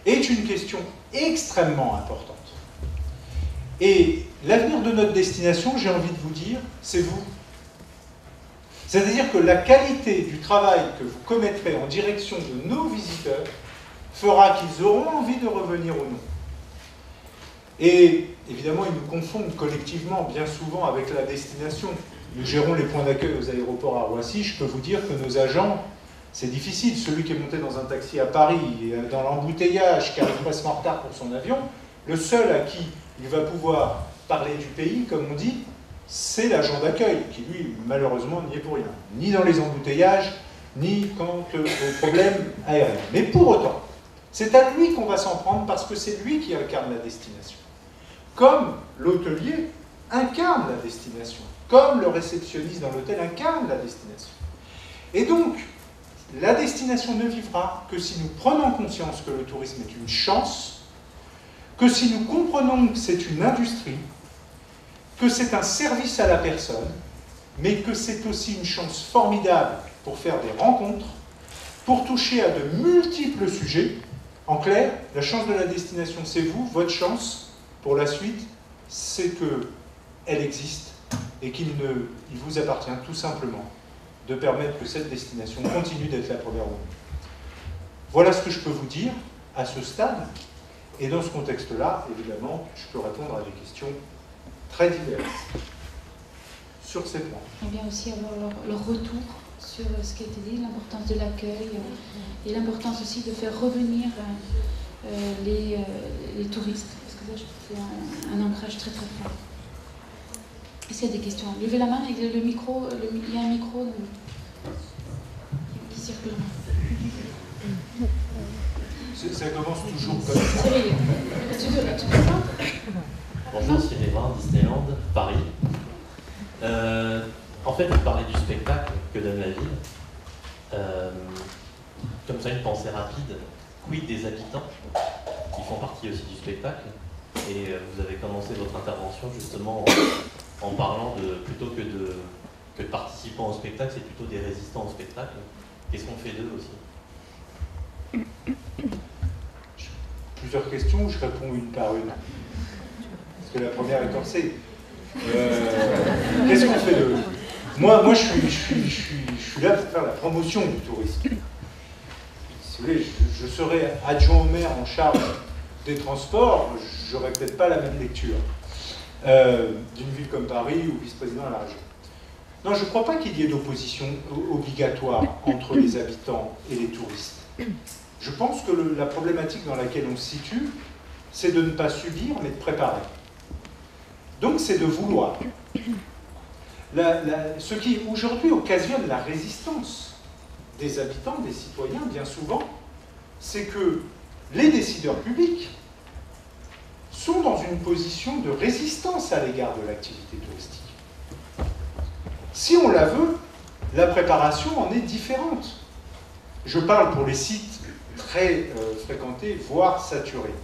est une question extrêmement importante. Et l'avenir de notre destination, j'ai envie de vous dire, c'est vous. C'est-à-dire que la qualité du travail que vous commettrez en direction de nos visiteurs fera qu'ils auront envie de revenir ou non. Et évidemment, ils nous confondent collectivement, bien souvent, avec la destination. Nous gérons les points d'accueil aux aéroports à Roissy. Je peux vous dire que nos agents, c'est difficile. Celui qui est monté dans un taxi à Paris, dans l'embouteillage, qui arrive presque en retard pour son avion, le seul à qui il va pouvoir parler du pays, comme on dit, c'est l'agent d'accueil qui, lui, malheureusement, n'y est pour rien. Ni dans les embouteillages, ni quant aux problèmes aériens. Mais pour autant, c'est à lui qu'on va s'en prendre parce que c'est lui qui incarne la destination. Comme l'hôtelier incarne la destination. Comme le réceptionniste dans l'hôtel incarne la destination. Et donc, la destination ne vivra que si nous prenons conscience que le tourisme est une chance, que si nous comprenons que c'est une industrie, que c'est un service à la personne, mais que c'est aussi une chance formidable pour faire des rencontres, pour toucher à de multiples sujets. En clair, la chance de la destination, c'est vous. Votre chance, pour la suite, c'est qu'elle existe et qu'il ne, il vous appartient tout simplement de permettre que cette destination continue d'être la première au monde. Voilà ce que je peux vous dire à ce stade. Et dans ce contexte-là, évidemment, je peux répondre à des questions très diverses sur ces points. On vient aussi avoir leur, leur retour sur ce qui a été dit, l'importance de l'accueil et l'importance aussi de faire revenir euh, les, euh, les touristes, parce que ça, je trouve c'est un, un ancrage très très fort. Est-ce qu'il y a des questions? Levez la main, avec le, le micro, le, il y a un micro de, qui circule. Ça commence toujours comme ça. Oui, tu peux pas. Bonjour, c'est Lévin, Disneyland, Paris. Euh, en fait, vous parlez du spectacle que donne la ville. Euh, comme ça, une pensée rapide. Quid des habitants qui font partie aussi du spectacle? Et vous avez commencé votre intervention justement en parlant de, plutôt que de, que de participants au spectacle, c'est plutôt des résistants au spectacle. Qu'est-ce qu'on fait d'eux aussi? Plusieurs questions, je réponds une par une. Parce que la première est corsée. Euh, Qu'est-ce qu'on fait d'eux? Moi, moi je, suis, je, suis, je, suis, je suis là pour faire la promotion du tourisme. Si vous voulez, je, je serais adjoint au maire en charge des transports, je n'aurais peut-être pas la même lecture euh, d'une ville comme Paris ou vice-président à la région. Non, je ne crois pas qu'il y ait d'opposition obligatoire entre les habitants et les touristes. Je pense que le, la problématique dans laquelle on se situe, c'est de ne pas subir, mais de préparer. Donc, c'est de vouloir. La, la, ce qui, aujourd'hui, occasionne la résistance des habitants, des citoyens, bien souvent, c'est que les décideurs publics sont dans une position de résistance à l'égard de l'activité touristique. Si on la veut, la préparation en est différente. Je parle pour les sites très euh, fréquentés, voire saturés.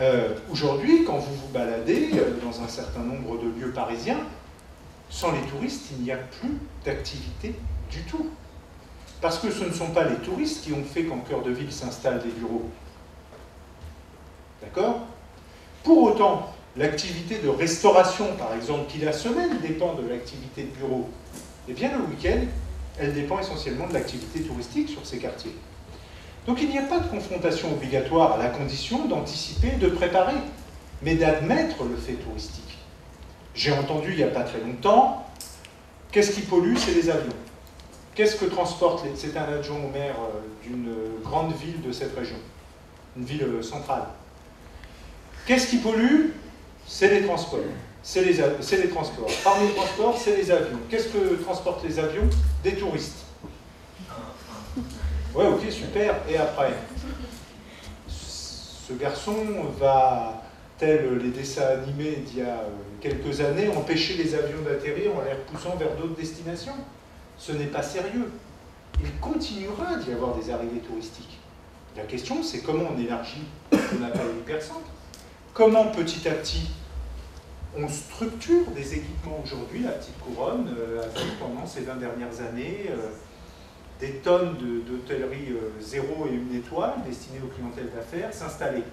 Euh, Aujourd'hui, quand vous vous baladez euh, dans un certain nombre de lieux parisiens, sans les touristes, il n'y a plus d'activité du tout. Parce que ce ne sont pas les touristes qui ont fait qu'en cœur de ville s'installent des bureaux. D'accord? Pour autant, l'activité de restauration, par exemple, qui la semaine dépend de l'activité de bureau, et bien le week-end, elle dépend essentiellement de l'activité touristique sur ces quartiers. Donc il n'y a pas de confrontation obligatoire à la condition d'anticiper, de préparer, mais d'admettre le fait touristique. J'ai entendu il n'y a pas très longtemps, qu'est-ce qui pollue? C'est les avions. Qu'est-ce que transporte les... C'est un adjoint au maire d'une grande ville de cette région, une ville centrale. Qu'est-ce qui pollue? C'est les transports. C'est les, av... les transports. Parmi les transports, c'est les avions. Qu'est-ce que transportent les avions? Des touristes. Ouais, ok, super. Et après, ce garçon va, tel les dessins animés d'il y a quelques années, empêcher les avions d'atterrir en les repoussant vers d'autres destinations. Ce n'est pas sérieux. Il continuera d'y avoir des arrivées touristiques. La question, c'est comment on élargit ce qu'on appelle l'hypercentre. Comment, petit à petit, on structure des équipements. Aujourd'hui, la Petite Couronne euh, a fait pendant ces vingt dernières années euh, des tonnes d'hôtellerie euh, zéro et une étoile destinées aux clientèles d'affaires s'installer.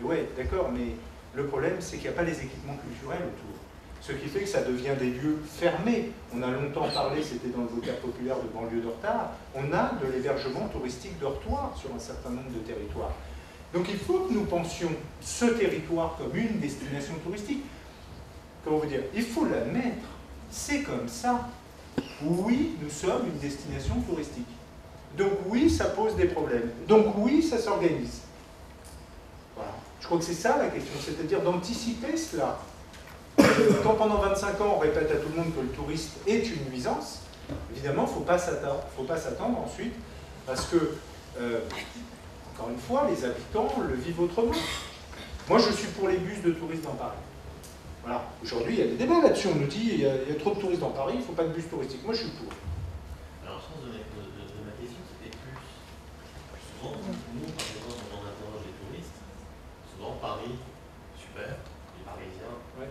Et ouais, d'accord, mais le problème, c'est qu'il n'y a pas les équipements culturels autour. Ce qui fait que ça devient des lieux fermés. On a longtemps parlé, c'était dans le vocabulaire populaire de banlieue de retard, on a de l'hébergement touristique dortoir sur un certain nombre de territoires. Donc il faut que nous pensions ce territoire comme une destination touristique. Comment vous dire? Il faut la mettre. C'est comme ça. Oui, nous sommes une destination touristique. Donc oui, ça pose des problèmes. Donc oui, ça s'organise. Voilà. Je crois que c'est ça la question, c'est-à-dire d'anticiper cela. Quand pendant vingt-cinq ans, on répète à tout le monde que le touriste est une nuisance, évidemment, il ne faut pas s'attendre ensuite, parce que, euh, encore une fois, les habitants le vivent autrement. Moi, je suis pour les bus de tourisme dans Paris. Voilà. Aujourd'hui, il y a des débats là-dessus. On nous dit qu'il y, y a trop de touristes dans Paris, il ne faut pas de bus touristique. Moi, je suis pour. Alors, le sens de, de, de, de ma question, c'était plus... Souvent, nous, par exemple, quand on interroge les touristes, souvent, Paris, super, les Parisiens... Ouais.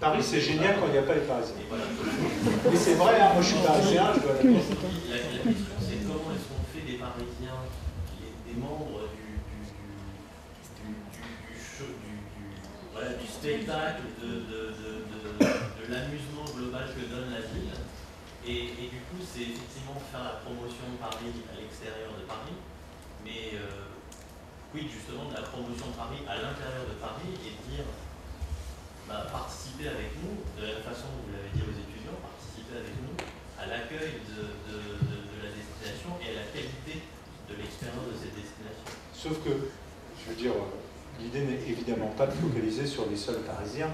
Paris, c'est génial quand il n'y a pas les Parisiens. Mais c'est vrai, hein, moi je suis parisien, je dois la penser. La, la question, c'est comment est-ce qu'on fait des Parisiens, des membres du, du, du, du, du, show, du, du, voilà, du spectacle, de, de, de, de, de l'amusement global que donne la ville. Et, et du coup, c'est effectivement faire la promotion de Paris à l'extérieur de Paris, mais euh, oui, justement, de la promotion de Paris à l'intérieur de Paris et de dire... Bah, participer avec nous, de la façon dont vous l'avez dit aux étudiants, participer avec nous à l'accueil de, de, de, de la destination et à la qualité de l'expérience de cette destination. Sauf que, je veux dire, l'idée n'est évidemment pas de focaliser sur les seuls Parisiens,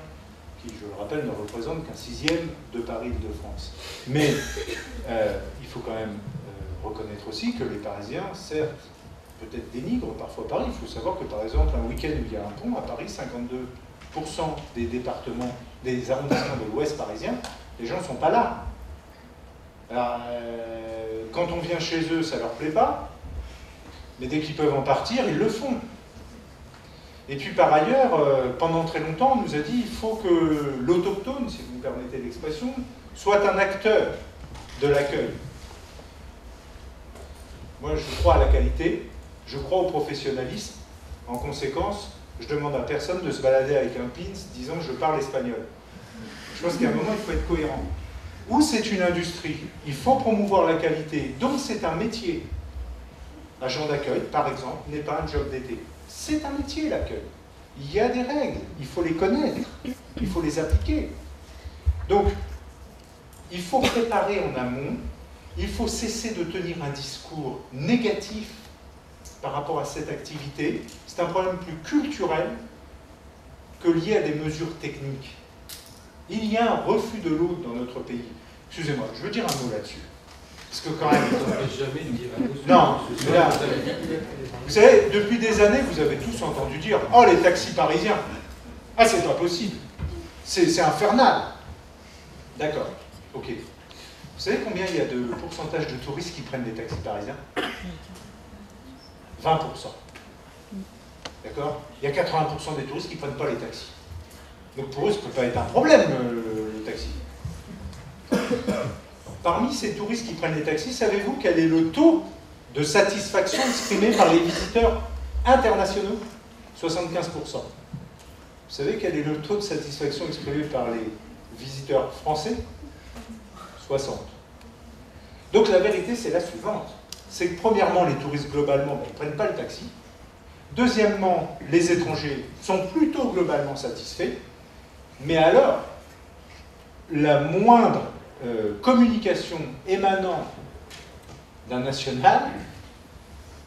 qui, je le rappelle, ne représentent qu'un sixième de Paris-Île-de-France. Mais euh, il faut quand même euh, reconnaître aussi que les Parisiens, certes, peut-être dénigrent parfois Paris. Il faut savoir que, par exemple, un week-end où il y a un pont, à Paris, cinquante-deux pour cent des départements, des arrondissements de l'Ouest parisien, les gens ne sont pas là. Alors, euh, quand on vient chez eux, ça ne leur plaît pas, mais dès qu'ils peuvent en partir, ils le font. Et puis par ailleurs, euh, pendant très longtemps, on nous a dit qu'il faut que l'autochtone, si vous me permettez l'expression, soit un acteur de l'accueil. Moi, je crois à la qualité, je crois au professionnalisme. En conséquence, je demande à personne de se balader avec un pins disant « je parle espagnol ». Je pense qu'à un moment, il faut être cohérent. Ou c'est une industrie, il faut promouvoir la qualité, donc c'est un métier. L'agent d'accueil, par exemple, n'est pas un job d'été. C'est un métier, l'accueil. Il y a des règles, il faut les connaître, il faut les appliquer. Donc, il faut préparer en amont, il faut cesser de tenir un discours négatif par rapport à cette activité. C'est un problème plus culturel que lié à des mesures techniques. Il y a un refus de l'autre dans notre pays. Excusez-moi, je veux dire un mot là-dessus. Parce que quand même... jamais dire un mot. Non, là, vous savez, depuis des années, vous avez tous entendu dire « Oh, les taxis parisiens !» Ah, c'est pas possible. C'est infernal. D'accord, ok. Vous savez combien il y a de pourcentage de touristes qui prennent des taxis parisiens? vingt pour cent. D'accord? Il y a quatre-vingts pour cent des touristes qui ne prennent pas les taxis. Donc pour eux, ce ne peut pas être un problème, le, le taxi. Parmi ces touristes qui prennent les taxis, savez-vous quel est le taux de satisfaction exprimé par les visiteurs internationaux? soixante-quinze pour cent. Vous savez quel est le taux de satisfaction exprimé par les visiteurs français? soixante pour cent. Donc la vérité, c'est la suivante. C'est que premièrement, les touristes globalement ne ben, prennent pas le taxi. Deuxièmement, les étrangers sont plutôt globalement satisfaits. Mais alors, la moindre euh, communication émanant d'un national,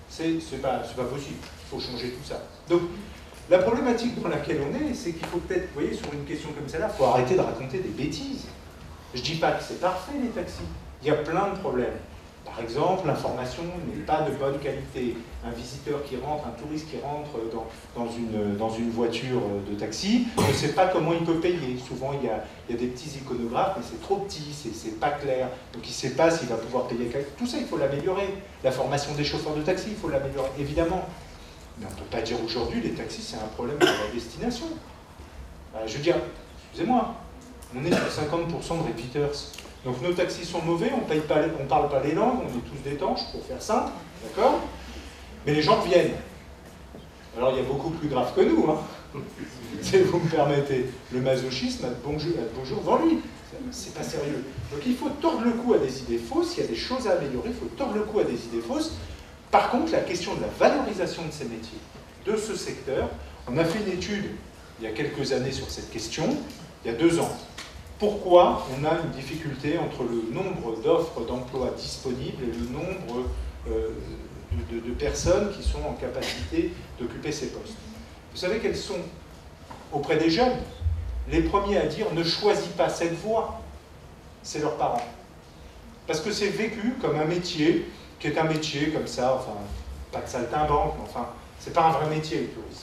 c'est pas, c'est pas possible. Il faut changer tout ça. Donc, la problématique dans laquelle on est, c'est qu'il faut peut-être, vous voyez, sur une question comme celle-là, il faut arrêter de raconter des bêtises. Je ne dis pas que c'est parfait, les taxis. Il y a plein de problèmes. Par exemple, l'information n'est pas de bonne qualité. Un visiteur qui rentre, un touriste qui rentre dans, dans, une, dans une voiture de taxi, ne sait pas comment il peut payer. Souvent, il y a, il y a des petits iconographes, mais c'est trop petit, c'est pas clair. Donc, il ne sait pas s'il va pouvoir payer. Tout ça, il faut l'améliorer. La formation des chauffeurs de taxi, il faut l'améliorer, évidemment. Mais on ne peut pas dire aujourd'hui, les taxis, c'est un problème de la destination. Je veux dire, excusez-moi, on est sur cinquante pour cent de repeaters. Donc nos taxis sont mauvais, on paye pas, on parle pas les langues, on est tous des tanches, pour faire simple, d'accord? Mais les gens viennent. Alors il y a beaucoup plus grave que nous, hein, si vous me permettez. Le masochisme a de bon jeu, a de bon jeu devant lui. C'est pas sérieux. Donc il faut tordre le cou à des idées fausses, il y a des choses à améliorer, il faut tordre le cou à des idées fausses. Par contre, la question de la valorisation de ces métiers, de ce secteur, on a fait une étude il y a quelques années sur cette question, il y a deux ans. Pourquoi on a une difficulté entre le nombre d'offres d'emploi disponibles et le nombre euh, de, de, de personnes qui sont en capacité d'occuper ces postes? Vous savez qu'elles sont, auprès des jeunes, les premiers à dire « ne choisis pas cette voie », c'est leurs parents. Parce que c'est vécu comme un métier, qui est un métier comme ça, enfin, pas de saltimbanque, mais enfin, c'est pas un vrai métier, le tourisme.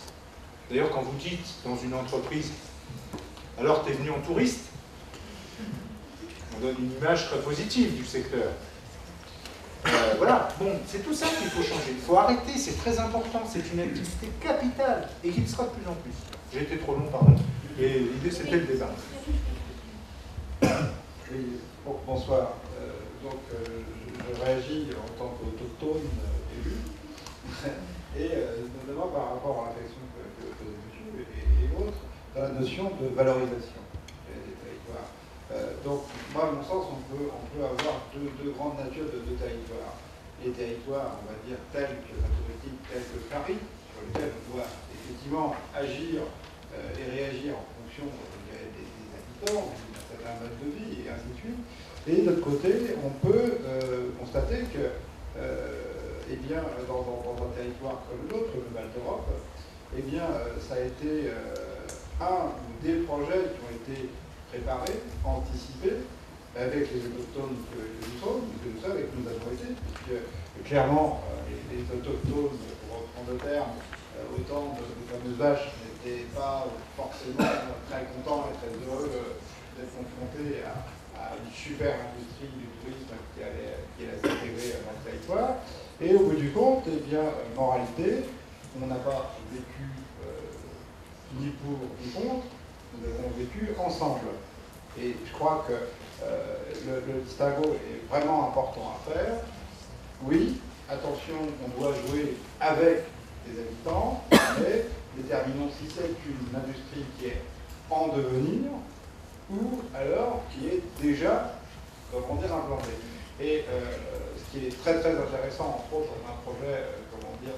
D'ailleurs, quand vous dites dans une entreprise « alors t'es venu en touriste », on donne une image très positive du secteur. Euh, voilà, bon, c'est tout ça qu'il faut changer. Il faut arrêter, c'est très important, c'est une activité capitale et qu'il sera de plus en plus. J'ai été trop long, pardon, et l'idée c'était le débat. Oui, bon, bonsoir. Euh, donc, euh, je réagis en tant qu'autochtone euh, élu, et euh, notamment par rapport à l'affection que vous avez et, et autres, dans la notion de valorisation des territoires. Euh, donc, moi, à mon sens, on peut, on peut avoir deux, deux grandes natures de, de territoires. Les territoires, on va dire, tels que la politique, tels que Paris, sur lesquels on doit effectivement agir euh, et réagir en fonction des, des, des habitants, d'un certain mode de vie, et ainsi de suite. Et de l'autre côté, on peut euh, constater que, euh, eh bien, dans, dans, dans un territoire comme l'autre, le Val d'Europe, eh bien, euh, ça a été euh, un ou des projets qui ont été préparés, anticipés, avec les autochtones que nous sommes, que nous sommes et que nous avons été, puisque clairement, euh, les, les autochtones, pour reprendre le terme, euh, autant de fameuses vaches n'étaient pas forcément très contents et très heureux euh, d'être confrontés à, à une super industrie du tourisme qui allait, qui allait s'intégrer dans le territoire. Et au bout du compte, eh bien, moralité, on n'a pas vécu euh, ni pour ni contre, nous avons vécu ensemble. Et je crois que euh, le, le distinguo est vraiment important à faire. Oui, attention, on doit jouer avec les habitants, mais déterminons si c'est une industrie qui est en devenir ou alors qui est déjà, comment dire, implantée. Et euh, ce qui est très très intéressant, entre autres, dans un projet, euh, comment dire,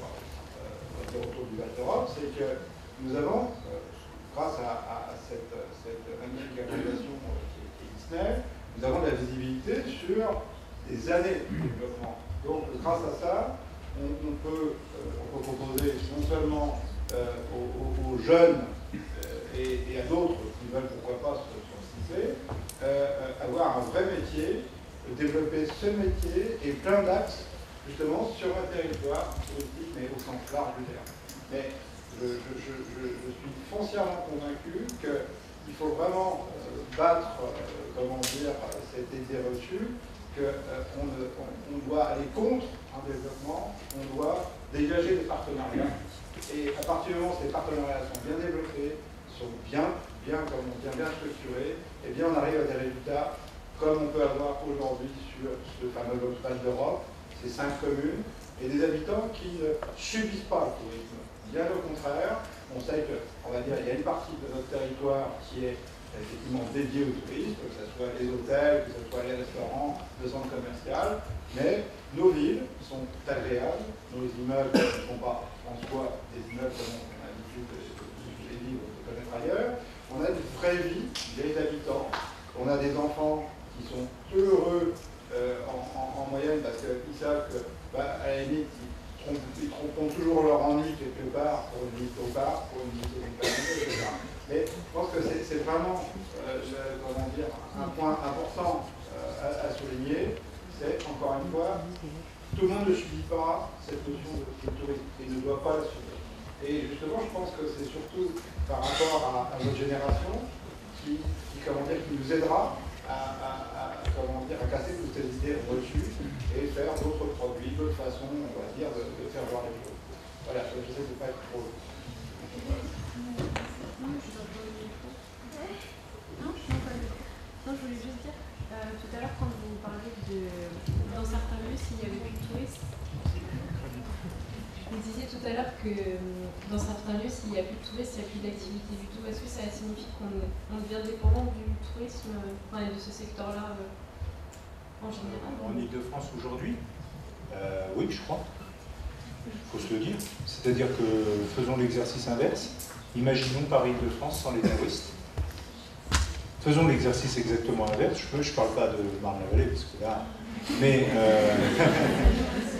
euh, autour du Val d'Europe, c'est que nous avons, euh, grâce à, à cette, cette magnifique organisation qui est Disney, nous avons de la visibilité sur des années de développement. Donc, grâce à ça, on, on, peut, euh, on peut proposer non seulement euh, aux, aux jeunes euh, et, et à d'autres qui veulent, pourquoi pas, se lancer, euh, avoir un vrai métier, développer ce métier et plein d'axes, justement, sur un territoire, aussi, mais au sens large du terme. Mais je, je, je, je suis foncièrement convaincu qu'il faut vraiment euh, battre, euh, comment dire, cette idée reçue, qu'on euh, on, on doit aller contre un développement, on doit dégager des partenariats. Et à partir du moment où ces partenariats sont bien développés, sont bien, bien, comme on dit, bien structurés, et bien on arrive à des résultats comme on peut avoir aujourd'hui sur ce fameux Stade de France, ces cinq communes, et des habitants qui ne subissent pas le tourisme. Bien au contraire, on sait que, on va dire, il y a une partie de notre territoire qui est effectivement dédiée au tourisme, que ce soit les hôtels, que ce soit les restaurants, le centre commercial, mais nos villes sont agréables, nos immeubles ne sont pas en soi des immeubles comme on a l'habitude de les vivre, de connaître ailleurs. On a une vraie vie des habitants, on a des enfants qui sont heureux euh, en, en, en moyenne parce qu'ils savent que, bah, à la limite, ils trompent, ils trompent toujours leur ennui quelque part pour une visite au bar, pour une visite au bar, et cetera. Mais je pense que c'est vraiment, euh, je, comment dire, un point important euh, à, à souligner. C'est, encore une fois, tout le monde ne subit pas cette notion de tourisme et ne doit pas la subir. Et justement, je pense que c'est surtout par rapport à, à notre génération qui, qui, comment dire, qui nous aidera À, à, à, comment dire, à casser toutes ces idées reçues et faire d'autres produits, d'autres façons, on va dire, de, de faire voir les choses. Voilà, j'essaie de ne pas être trop... Non, je dois prendre le micro. Non, je dois pas le micro. Non, je voulais juste dire, euh, tout à l'heure, quand vous parlez de... Dans certains lieux, s'il y avait plus de touristes... Vous disiez tout à l'heure que dans certains lieux, s'il n'y a plus de touristes, il n'y a plus d'activité du tout. Est-ce que ça signifie qu'on devient dépendant du tourisme, enfin, de ce secteur-là en général? En Ile-de-France aujourd'hui, euh, oui, je crois. Il faut se le dire. C'est-à-dire que faisons l'exercice inverse. Imaginons Paris Ile-de-France sans les touristes. Faisons l'exercice exactement inverse. Je ne je parle pas de Marne-la-Vallée, parce que là. Mais. Euh,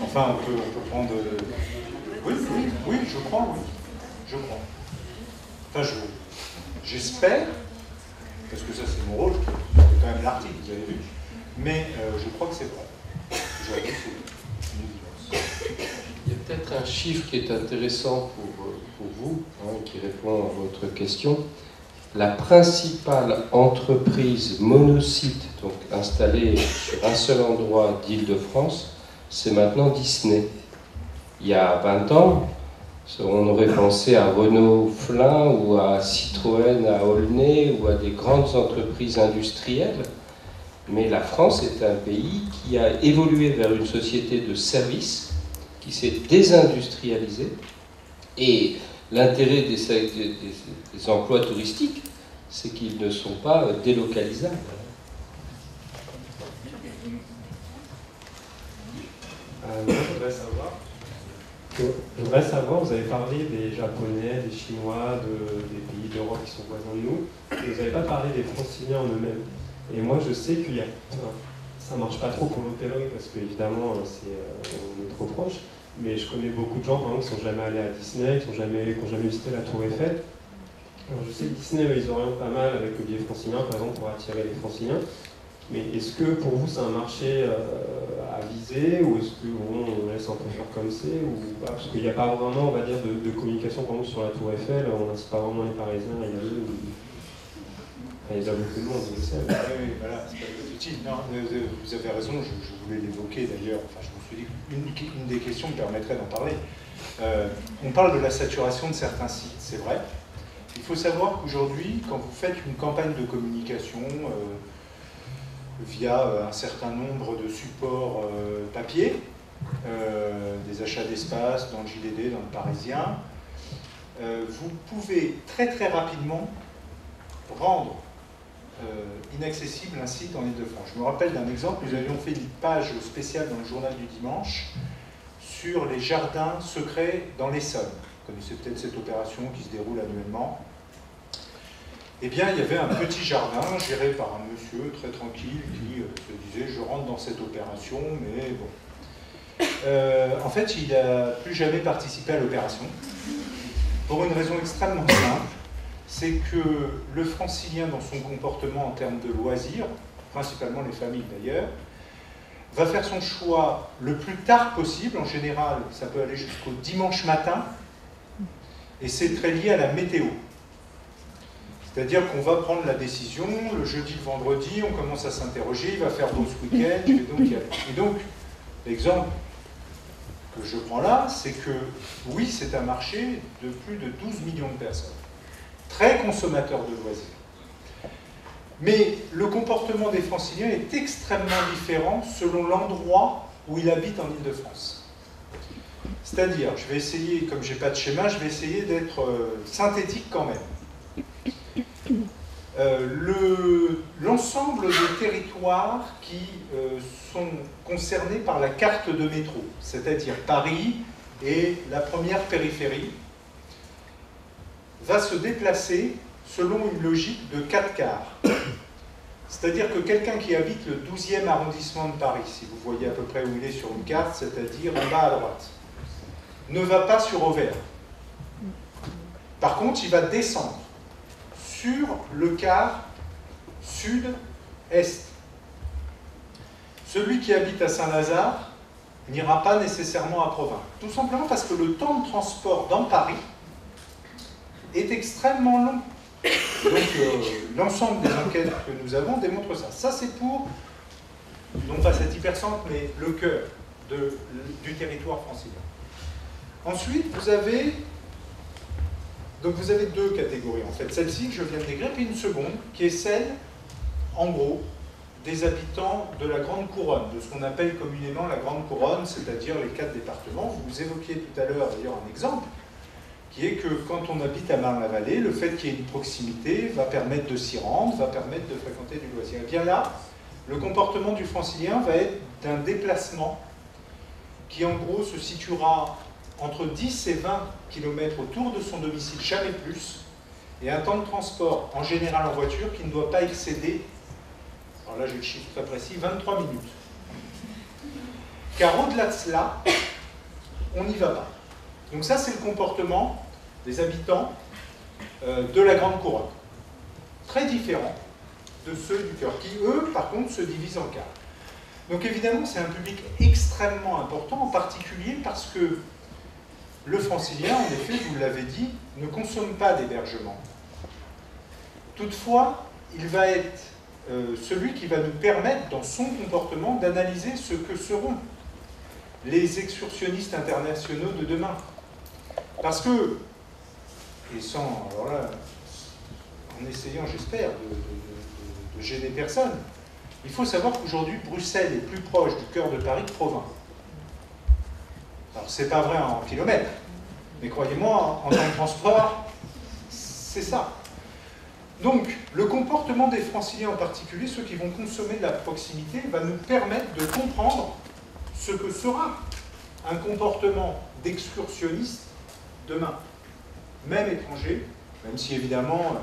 enfin, on peut, on peut prendre. Oui, oui, oui, je crois, oui. Je crois. Enfin, j'espère, je, parce que ça c'est mon rôle, c'est quand même l'article, vous avez vu, mais euh, je crois que c'est vrai. J'avoue que c'est une évidence. Il y a peut-être un chiffre qui est intéressant pour, pour vous, hein, qui répond à votre question. La principale entreprise monosite, donc installée sur un seul endroit d'Île-de-France, c'est maintenant Disney. Il y a vingt ans, on aurait pensé à Renault-Flin ou à Citroën à Aulnay ou à des grandes entreprises industrielles. Mais la France est un pays qui a évolué vers une société de services, qui s'est désindustrialisée. Et l'intérêt des, des, des emplois touristiques, c'est qu'ils ne sont pas délocalisables. Euh, je voudrais savoir. Je voudrais savoir, vous avez parlé des Japonais, des Chinois, de, des pays d'Europe qui sont voisins de nous, et vous n'avez pas parlé des Franciliens en eux-mêmes. Et moi, je sais qu'il y a... Ça ne marche pas trop pour l'hôtellerie, parce qu'évidemment, on est trop proche, mais je connais beaucoup de gens, par exemple, qui ne sont jamais allés à Disney, qui n'ont jamais, jamais visité la Tour Eiffel. Alors, je sais que Disney, ils orientent pas mal avec le billet francilien, par exemple, pour attirer les Franciliens. Mais est-ce que pour vous c'est un marché euh, à viser ou est-ce qu'on laisse un peu faire comme c'est ou pas? Parce qu'il n'y a pas vraiment, on va dire, de, de communication par exemple sur la Tour Eiffel, on n'incite pas vraiment les Parisiens à y aller. Ou... Enfin, il y a beaucoup de monde, je sais. Ah, oui, voilà, c'est pas utile. Non, vous avez raison, je, je voulais l'évoquer d'ailleurs. Enfin, je me suis dit qu'une des questions me permettrait d'en parler. Euh, on parle de la saturation de certains sites, c'est vrai. Il faut savoir qu'aujourd'hui, quand vous faites une campagne de communication euh, via un certain nombre de supports euh, papier, euh, des achats d'espace, dans le J D D, dans le Parisien, euh, vous pouvez très très rapidement rendre euh, inaccessible un site en Ile-de-France. Je me rappelle d'un exemple, nous avions fait une page spéciale dans le journal du dimanche sur les jardins secrets dans l'Essonne. Vous connaissez peut-être cette opération qui se déroule annuellement. Eh bien, il y avait un petit jardin géré par un monsieur très tranquille qui se disait « je rentre dans cette opération, mais bon... Euh, » En fait, il n'a plus jamais participé à l'opération, pour une raison extrêmement simple, c'est que le francilien, dans son comportement en termes de loisirs, principalement les familles d'ailleurs, va faire son choix le plus tard possible, en général, ça peut aller jusqu'au dimanche matin, et c'est très lié à la météo. C'est-à-dire qu'on va prendre la décision, le jeudi, le vendredi, on commence à s'interroger, il va faire beau ce week-end, et donc, et donc l'exemple que je prends là, c'est que, oui, c'est un marché de plus de douze millions de personnes, très consommateurs de loisirs. Mais le comportement des franciliens est extrêmement différent selon l'endroit où il habite en Ile-de-France. C'est-à-dire, je vais essayer, comme je n'ai pas de schéma, je vais essayer d'être euh, synthétique quand même. Euh, l'ensemble des territoires qui euh, sont concernés par la carte de métro, c'est-à-dire Paris et la première périphérie, va se déplacer selon une logique de quatre quarts. C'est-à-dire que quelqu'un qui habite le douzième arrondissement de Paris, si vous voyez à peu près où il est sur une carte, c'est-à-dire en bas à droite, ne va pas sur Auvers. Par contre, il va descendre sur le quart sud-est. Celui qui habite à Saint-Lazare n'ira pas nécessairement à Provins. Tout simplement parce que le temps de transport dans Paris est extrêmement long. Donc euh, l'ensemble des enquêtes que nous avons démontre ça. Ça c'est pour, non pas cet hypercentre, mais le cœur de, du territoire francilien. Ensuite, vous avez, donc vous avez deux catégories en fait. Celle-ci que je viens de décrire, puis une seconde, qui est celle, en gros, des habitants de la Grande Couronne, de ce qu'on appelle communément la Grande Couronne, c'est-à-dire les quatre départements. Vous évoquiez tout à l'heure d'ailleurs un exemple, qui est que quand on habite à Marne-la-Vallée, le fait qu'il y ait une proximité va permettre de s'y rendre, va permettre de fréquenter du loisir. Et bien là, le comportement du francilien va être d'un déplacement qui en gros se situera entre dix et vingt kilomètres autour de son domicile, jamais plus, et un temps de transport, en général en voiture, qui ne doit pas excéder, alors là j'ai le chiffre très précis, vingt-trois minutes. Car au-delà de cela, on n'y va pas. Donc ça, c'est le comportement des habitants euh, de la Grande Couronne. Très différent de ceux du cœur, qui, eux, par contre, se divisent en quarts. Donc évidemment, c'est un public extrêmement important, en particulier parce que le francilien, en effet, vous l'avez dit, ne consomme pas d'hébergement. Toutefois, il va être euh, celui qui va nous permettre, dans son comportement, d'analyser ce que seront les excursionnistes internationaux de demain. Parce que, et sans, alors là, en essayant, j'espère, de, de, de, de gêner personne, il faut savoir qu'aujourd'hui, Bruxelles est plus proche du cœur de Paris que Provins. Alors, c'est pas vrai en kilomètres, mais croyez-moi, en temps de transport, c'est ça. Donc, le comportement des franciliens en particulier, ceux qui vont consommer de la proximité, va nous permettre de comprendre ce que sera un comportement d'excursionniste demain, même étranger, même si évidemment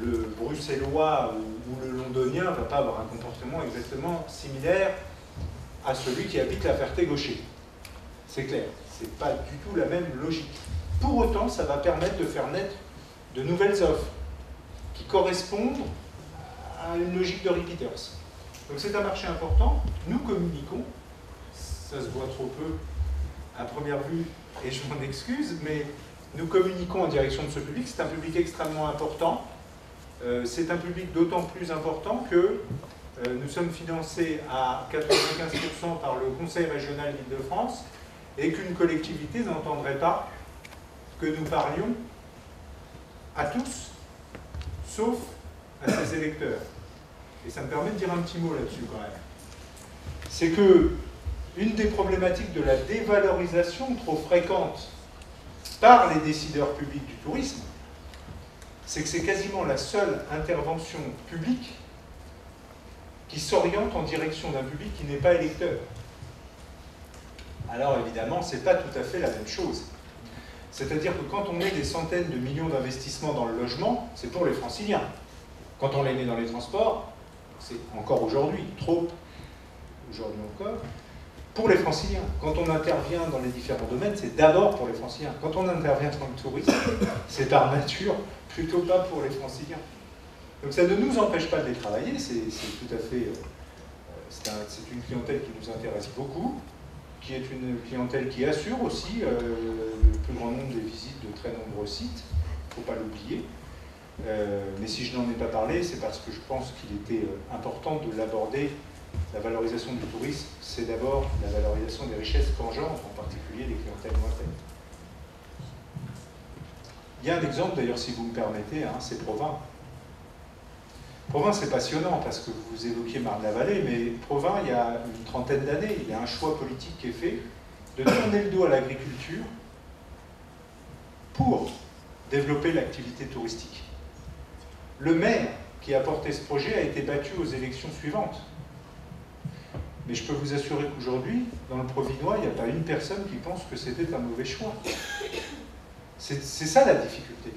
le bruxellois ou le londonien ne va pas avoir un comportement exactement similaire à celui qui habite la Ferté-Gaucher. C'est clair, c'est pas du tout la même logique. Pour autant, ça va permettre de faire naître de nouvelles offres qui correspondent à une logique de repeaters. Donc c'est un marché important, nous communiquons, ça se voit trop peu à première vue, et je m'en excuse, mais nous communiquons en direction de ce public, c'est un public extrêmement important, euh, c'est un public d'autant plus important que euh, nous sommes financés à quatre-vingt-quinze pour cent par le Conseil régional d'Île-de-France, et qu'une collectivité n'entendrait pas que nous parlions à tous, sauf à ses électeurs. Et ça me permet de dire un petit mot là-dessus quand même. C'est que une des problématiques de la dévalorisation trop fréquente par les décideurs publics du tourisme, c'est que c'est quasiment la seule intervention publique qui s'oriente en direction d'un public qui n'est pas électeur. Alors évidemment, ce n'est pas tout à fait la même chose. C'est-à-dire que quand on met des centaines de millions d'investissements dans le logement, c'est pour les franciliens. Quand on les met dans les transports, c'est encore aujourd'hui, trop aujourd'hui encore, pour les franciliens. Quand on intervient dans les différents domaines, c'est d'abord pour les franciliens. Quand on intervient dans le tourisme, c'est par nature plutôt pas pour les franciliens. Donc ça ne nous empêche pas de les travailler, c'est tout à fait... Euh, c'est un, c'est une clientèle qui nous intéresse beaucoup, qui est une clientèle qui assure aussi euh, le plus grand nombre des visites de très nombreux sites, il ne faut pas l'oublier. Euh, mais si je n'en ai pas parlé, c'est parce que je pense qu'il était important de l'aborder. La valorisation du tourisme, c'est d'abord la valorisation des richesses qu'engendre, en particulier les clientèles lointaines. Il y a un exemple d'ailleurs, si vous me permettez, hein, c'est Provins. Provins, c'est passionnant parce que vous évoquiez Marne-la-Vallée, mais Provins, il y a une trentaine d'années, il y a un choix politique qui est fait de tourner le dos à l'agriculture pour développer l'activité touristique. Le maire qui a porté ce projet a été battu aux élections suivantes. Mais je peux vous assurer qu'aujourd'hui, dans le Provinois, il n'y a pas une personne qui pense que c'était un mauvais choix. C'est ça la difficulté.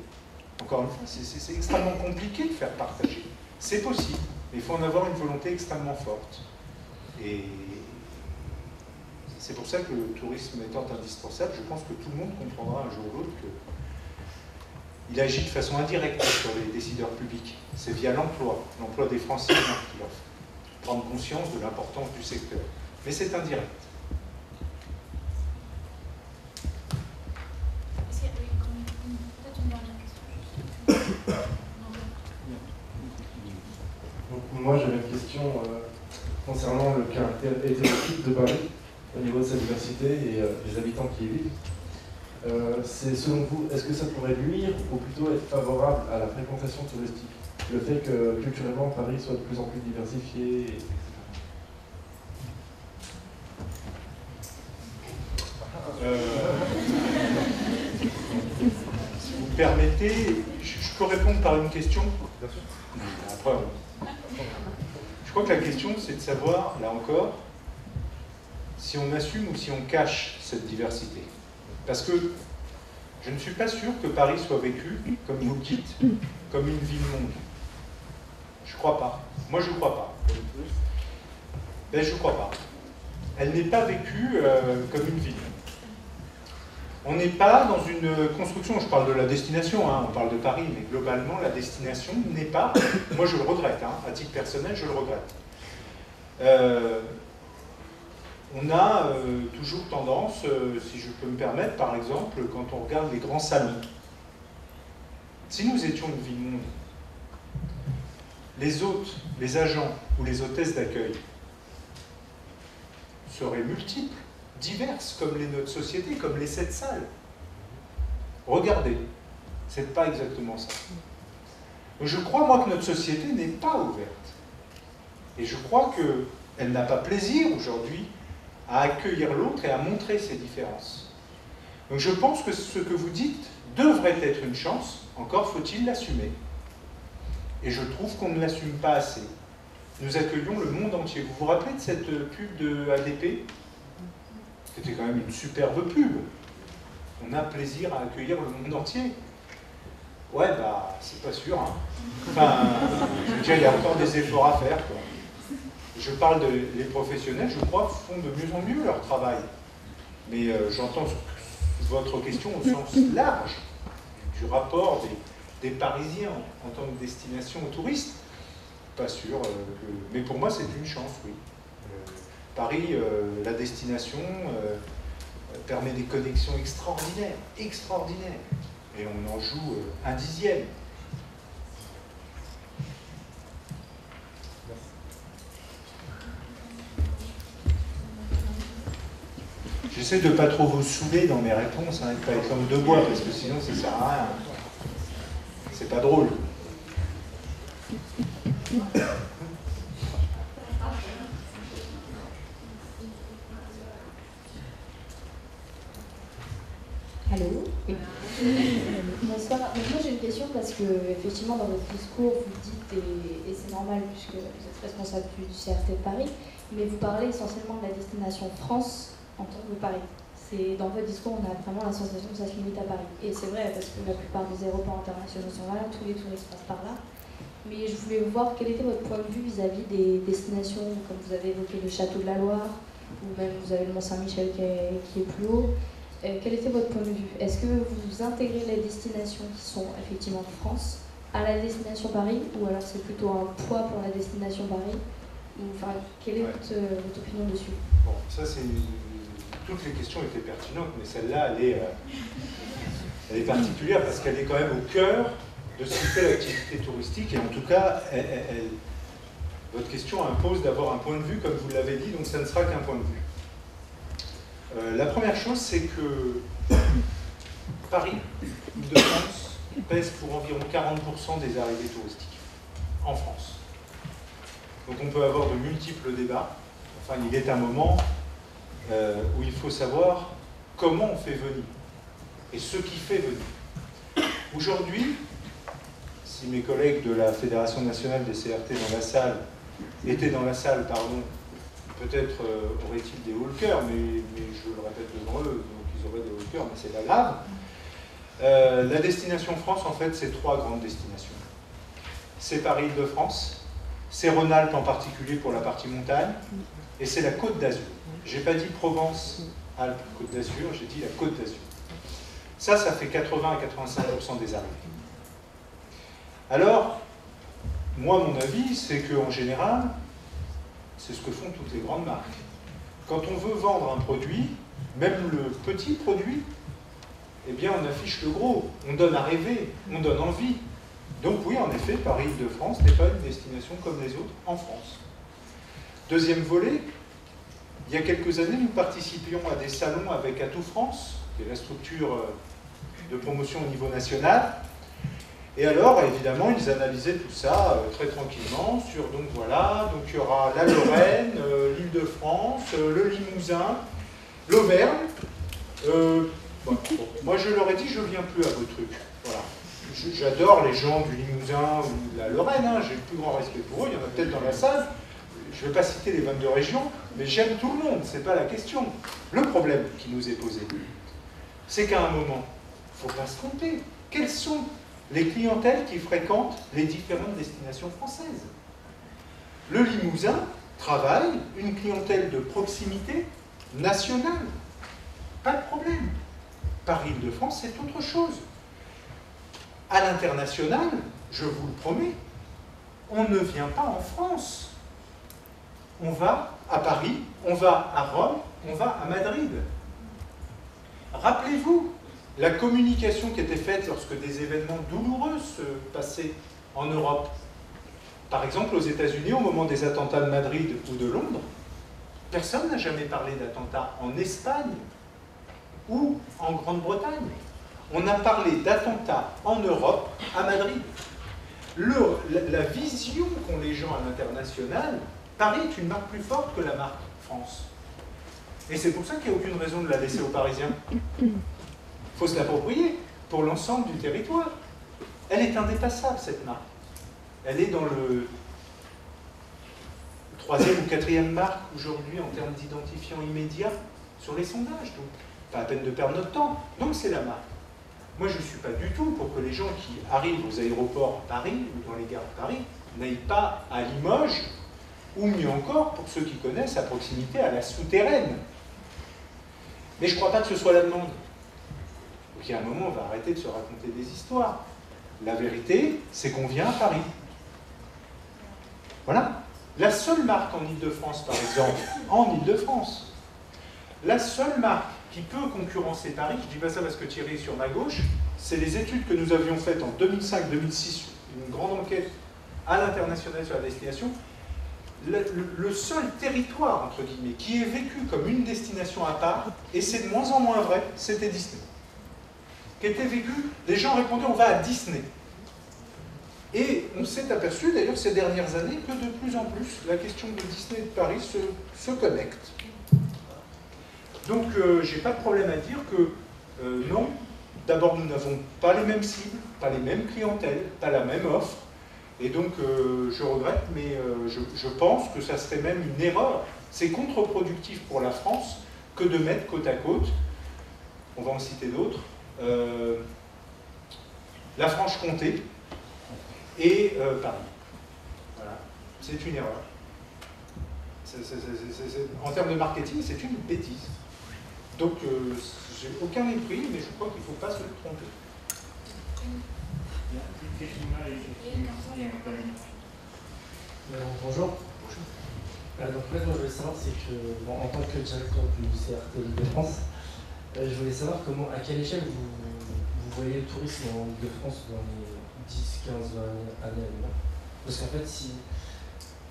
Encore une fois, c'est extrêmement compliqué de faire partager. C'est possible, mais il faut en avoir une volonté extrêmement forte. Et c'est pour ça que le tourisme étant indispensable, je pense que tout le monde comprendra un jour ou l'autre qu'il agit de façon indirecte sur les décideurs publics. C'est via l'emploi, l'emploi des Français qui leur prendre conscience de l'importance du secteur. Mais c'est indirect. Est-ce qu'il y a peut-être une dernière question? Donc, moi, j'avais une question euh, concernant le caractère hétéroclite de Paris au niveau de sa diversité et euh, les habitants qui y vivent. Euh, c'est selon vous, est-ce que ça pourrait nuire ou plutôt être favorable à la fréquentation touristique? Le fait que culturellement Paris soit de plus en plus diversifié, et cetera. Euh... Si vous me permettez, je peux répondre par une question. Bien sûr. Après, je crois que la question c'est de savoir, là encore, si on assume ou si on cache cette diversité. Parce que je ne suis pas sûr que Paris soit vécu, comme vous le dites, comme une ville-monde. Je ne crois pas. Moi, je ne crois pas. Ben, je ne crois pas. Elle n'est pas vécue euh, comme une ville. On n'est pas dans une construction, je parle de la destination, hein, on parle de Paris, mais globalement, la destination n'est pas... Moi, je le regrette, hein, à titre personnel, je le regrette. Euh, on a euh, toujours tendance, euh, si je peux me permettre, par exemple, quand on regarde les grands salons. Si nous étions une ville-monde, les hôtes, les agents ou les hôtesses d'accueil seraient multiples, diverses, comme les notre société, comme les sept salles. Regardez, c'est pas exactement ça. Je crois, moi, que notre société n'est pas ouverte. Et je crois qu'elle n'a pas plaisir, aujourd'hui, à accueillir l'autre et à montrer ses différences. Donc je pense que ce que vous dites devrait être une chance, encore faut-il l'assumer. Et je trouve qu'on ne l'assume pas assez. Nous accueillons le monde entier. Vous vous rappelez de cette pub de A D P? C'était quand même une superbe pub. On a plaisir à accueillir le monde entier. Ouais, bah, c'est pas sûr. Hein. Enfin, je veux dire, il y a encore des efforts à faire. Quoi. Je parle des de, professionnels, je crois, font de mieux en mieux leur travail. Mais euh, j'entends votre question au sens large du rapport des... des Parisiens en tant que destination aux touristes, pas sûr, euh, que... mais pour moi c'est une chance, oui. Euh, Paris, euh, la destination, euh, permet des connexions extraordinaires, extraordinaires, et on en joue euh, un dixième. J'essaie de ne pas trop vous saouler dans mes réponses, hein, et de ne pas être comme deux bois, parce que sinon ça ne sert à rien. c'est pas drôle. Allô? Oui. Bonsoir. Donc moi j'ai une question parce que effectivement dans votre discours vous dites, et, et c'est normal puisque vous êtes responsable du C R T de Paris, mais vous parlez essentiellement de la destination France en tant que Paris. Dans votre discours, on a vraiment la sensation que ça se limite à Paris. Et c'est vrai, parce que la plupart des aéroports internationaux sont là, tous les touristes passent par là. Mais je voulais voir quel était votre point de vue vis-à-vis -vis des destinations, comme vous avez évoqué le Château de la Loire, ou même vous avez le Mont-Saint-Michel qui, qui est plus haut. Euh, quel était votre point de vue? Est-ce que vous intégrez les destinations qui sont effectivement de France à la destination Paris, ou alors c'est plutôt un poids pour la destination Paris? Enfin, quelle est ouais. votre, votre opinion dessus? Bon, ça c'est... Toutes les questions étaient pertinentes, mais celle-là, elle, euh, elle est particulière parce qu'elle est quand même au cœur de ce que fait l'activité touristique. Et en tout cas, elle, elle, votre question impose d'avoir un point de vue, comme vous l'avez dit, donc ça ne sera qu'un point de vue. Euh, la première chose, c'est que Paris, Île-de-France, pèse pour environ quarante pour cent des arrivées touristiques en France. Donc on peut avoir de multiples débats. Enfin, il est un moment... Euh, où il faut savoir comment on fait venir et ce qui fait venir. Aujourd'hui, si mes collègues de la Fédération nationale des C R T dans la salle étaient dans la salle, pardon, peut-être euh, auraient-ils des hauts le cœur, mais, mais je le répète devant eux, donc ils auraient des hauts le cœur, mais c'est pas grave. Euh, la destination France, en fait, c'est trois grandes destinations. C'est Paris-Île-de-France, c'est Rhône-Alpes en particulier pour la partie montagne, et c'est la Côte d'Azur. J'ai pas dit Provence, Alpes, Côte d'Azur, j'ai dit la Côte d'Azur. Ça, ça fait quatre-vingts à quatre-vingt-cinq pour cent des arrivées. Alors, moi, mon avis, c'est qu'en général, c'est ce que font toutes les grandes marques. Quand on veut vendre un produit, même le petit produit, eh bien, on affiche le gros, on donne à rêver, on donne envie. Donc oui, en effet, Paris-Île-de-France n'est pas une destination comme les autres en France. Deuxième volet, il y a quelques années, nous participions à des salons avec Atout France, qui est la structure de promotion au niveau national. Et alors, évidemment, ils analysaient tout ça très tranquillement sur, donc voilà, donc il y aura la Lorraine, euh, l'Île-de-France, euh, le Limousin, l'Auvergne. Euh, bon, bon, moi, je leur ai dit, je ne viens plus à vos trucs, voilà. J'adore les gens du Limousin ou de la Lorraine, hein, j'ai le plus grand respect pour eux, il y en a peut-être dans la salle. Je ne vais pas citer les vingt-deux régions, mais j'aime tout le monde, ce n'est pas la question. Le problème qui nous est posé, c'est qu'à un moment, il ne faut pas se tromper. Quelles sont les clientèles qui fréquentent les différentes destinations françaises? Le Limousin travaille une clientèle de proximité nationale. Pas de problème. Paris-Île-de-France, c'est autre chose. À l'international, je vous le promets, on ne vient pas en France. On va à Paris, on va à Rome, on va à Madrid. Rappelez-vous la communication qui était faite lorsque des événements douloureux se passaient en Europe. Par exemple, aux États-Unis, au moment des attentats de Madrid ou de Londres, personne n'a jamais parlé d'attentats en Espagne ou en Grande-Bretagne. On a parlé d'attentats en Europe, à Madrid. Le, la, la vision qu'ont les gens à l'international, Paris est une marque plus forte que la marque France. Et c'est pour ça qu'il n'y a aucune raison de la laisser aux Parisiens. Il faut se l'approprier pour l'ensemble du territoire. Elle est indépassable, cette marque. Elle est dans le troisième ou quatrième marque aujourd'hui en termes d'identifiant immédiat sur les sondages. Donc, pas à peine de perdre notre temps. Donc, c'est la marque. Moi, je ne suis pas du tout pour que les gens qui arrivent aux aéroports à Paris ou dans les gares de Paris n'aillent pas à Limoges, ou mieux encore, pour ceux qui connaissent, à proximité, à la souterraine. Mais je ne crois pas que ce soit la demande. Donc il y a un moment, on va arrêter de se raconter des histoires. La vérité, c'est qu'on vient à Paris. Voilà. La seule marque en Ile-de-France, par exemple, en Ile-de-France, la seule marque qui peut concurrencer Paris, je ne dis pas ça parce que Thierry est sur ma gauche, c'est les études que nous avions faites en deux mille cinq deux mille six, une grande enquête à l'international sur la destination. Le, le seul territoire, entre guillemets, qui est vécu comme une destination à part, et c'est de moins en moins vrai, c'était Disney. Qui était vécu, les gens répondaient on va à Disney. Et on s'est aperçu d'ailleurs ces dernières années que de plus en plus la question de Disney de Paris se, se connecte. Donc euh, j'ai pas de problème à dire que euh, non, d'abord nous n'avons pas les mêmes cibles, pas les mêmes clientèles, pas la même offre, et donc euh, je regrette, mais euh, je, je pense que ça serait même une erreur, c'est contre-productif pour la France que de mettre côte à côte, on va en citer d'autres, euh, la Franche-Comté, et euh, Paris. Voilà. C'est une erreur. C'est, c'est, c'est, c'est, c'est... En termes de marketing, c'est une bêtise. Donc, euh, j'ai aucun mépris, mais je crois qu'il ne faut pas se tromper. Alors, bonjour. Bonjour. Alors, donc, moi, je voulais savoir, c'est que, bon, en tant que directeur du C R T de France, euh, je voulais savoir comment, à quelle échelle vous, vous voyez le tourisme en Île-de-France dans les dix, quinze années à venir. Parce qu'en fait, si,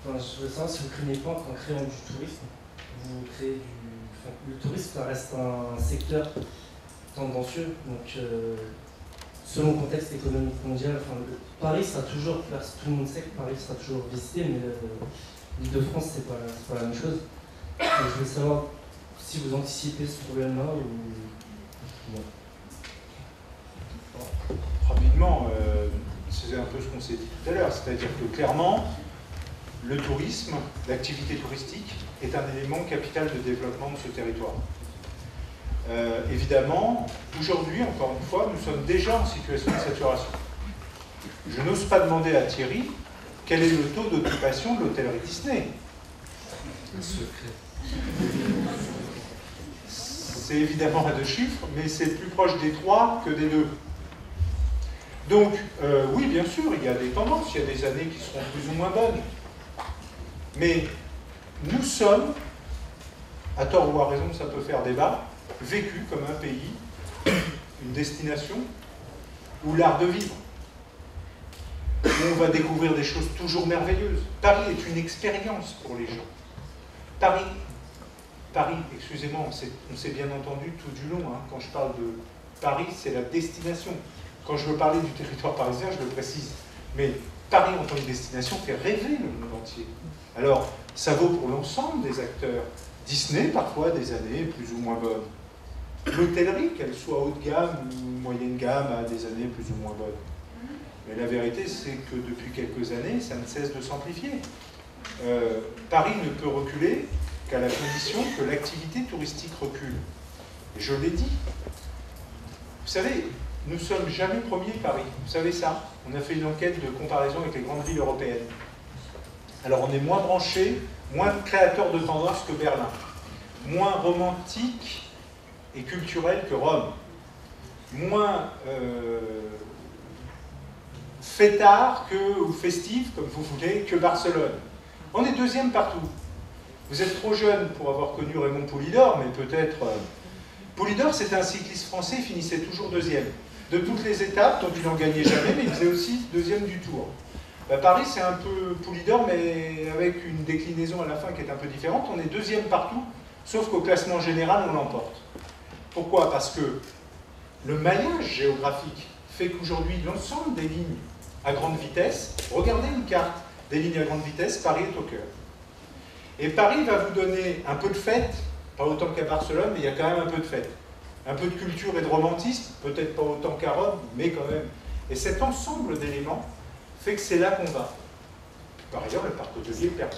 enfin, je veux savoir si vous ne craignez pas qu'en créant du tourisme, vous créez du... Enfin, le tourisme, ça reste un secteur tendancieux. Donc, euh, selon le contexte économique mondial, enfin, le... Paris sera toujours, parce que tout le monde sait que Paris sera toujours visité, mais euh, l'Île-de-France, c'est pas, c'est pas la même chose. Donc, je veux savoir si vous anticipez ce problème-là ou... Non. Rapidement, euh, c'est un peu ce qu'on s'est dit tout à l'heure, c'est-à-dire que clairement, le tourisme, l'activité touristique, est un élément capital de développement de ce territoire. Euh, évidemment, aujourd'hui, encore une fois, nous sommes déjà en situation de saturation. Je n'ose pas demander à Thierry quel est le taux d'occupation de l'hôtellerie Disney. Un secret. C'est évidemment à deux chiffres, mais c'est plus proche des trois que des deux. Donc, euh, oui, bien sûr, il y a des tendances, il y a des années qui seront plus ou moins bonnes. Mais nous sommes, à tort ou à raison, ça peut faire débat, vécus comme un pays, une destination, où l'art de vivre, où on va découvrir des choses toujours merveilleuses. Paris est une expérience pour les gens. Paris, Paris, excusez-moi, on s'est bien entendu tout du long, hein, quand je parle de Paris, c'est la destination. Quand je veux parler du territoire parisien, je le précise. Mais Paris, en tant que destination, fait rêver le monde entier. Alors, ça vaut pour l'ensemble des acteurs. Disney, parfois, des années plus ou moins bonnes. L'hôtellerie, qu'elle soit haut de gamme ou moyenne gamme, a des années plus ou moins bonnes. Mais la vérité, c'est que depuis quelques années, ça ne cesse de s'amplifier. Euh, Paris ne peut reculer qu'à la condition que l'activité touristique recule. Et je l'ai dit. Vous savez... Nous ne sommes jamais premiers Paris, vous savez ça. On a fait une enquête de comparaison avec les grandes villes européennes. Alors on est moins branchés, moins créateurs de tendances que Berlin, moins romantique et culturel que Rome, moins euh, fêtard que, ou festif, comme vous voulez, que Barcelone. On est deuxième partout. Vous êtes trop jeune pour avoir connu Raymond Poulidor, mais peut-être... Euh, Poulidor, c'était un cycliste français, il finissait toujours deuxième. De toutes les étapes, donc il n'en gagnait jamais, mais il faisait aussi deuxième du Tour. Bah, Paris, c'est un peu Poulidor, mais avec une déclinaison à la fin qui est un peu différente. On est deuxième partout, sauf qu'au classement général, on l'emporte. Pourquoi? Parce que le maillage géographique fait qu'aujourd'hui, l'ensemble des lignes à grande vitesse, regardez une carte des lignes à grande vitesse, Paris est au cœur. Et Paris va vous donner un peu de fête, pas autant qu'à Barcelone, mais il y a quand même un peu de fête. Un peu de culture et de romantisme, peut-être pas autant qu'à Rome, mais quand même. Et cet ensemble d'éléments fait que c'est là qu'on va. Par ailleurs, le parc hôtelier perd.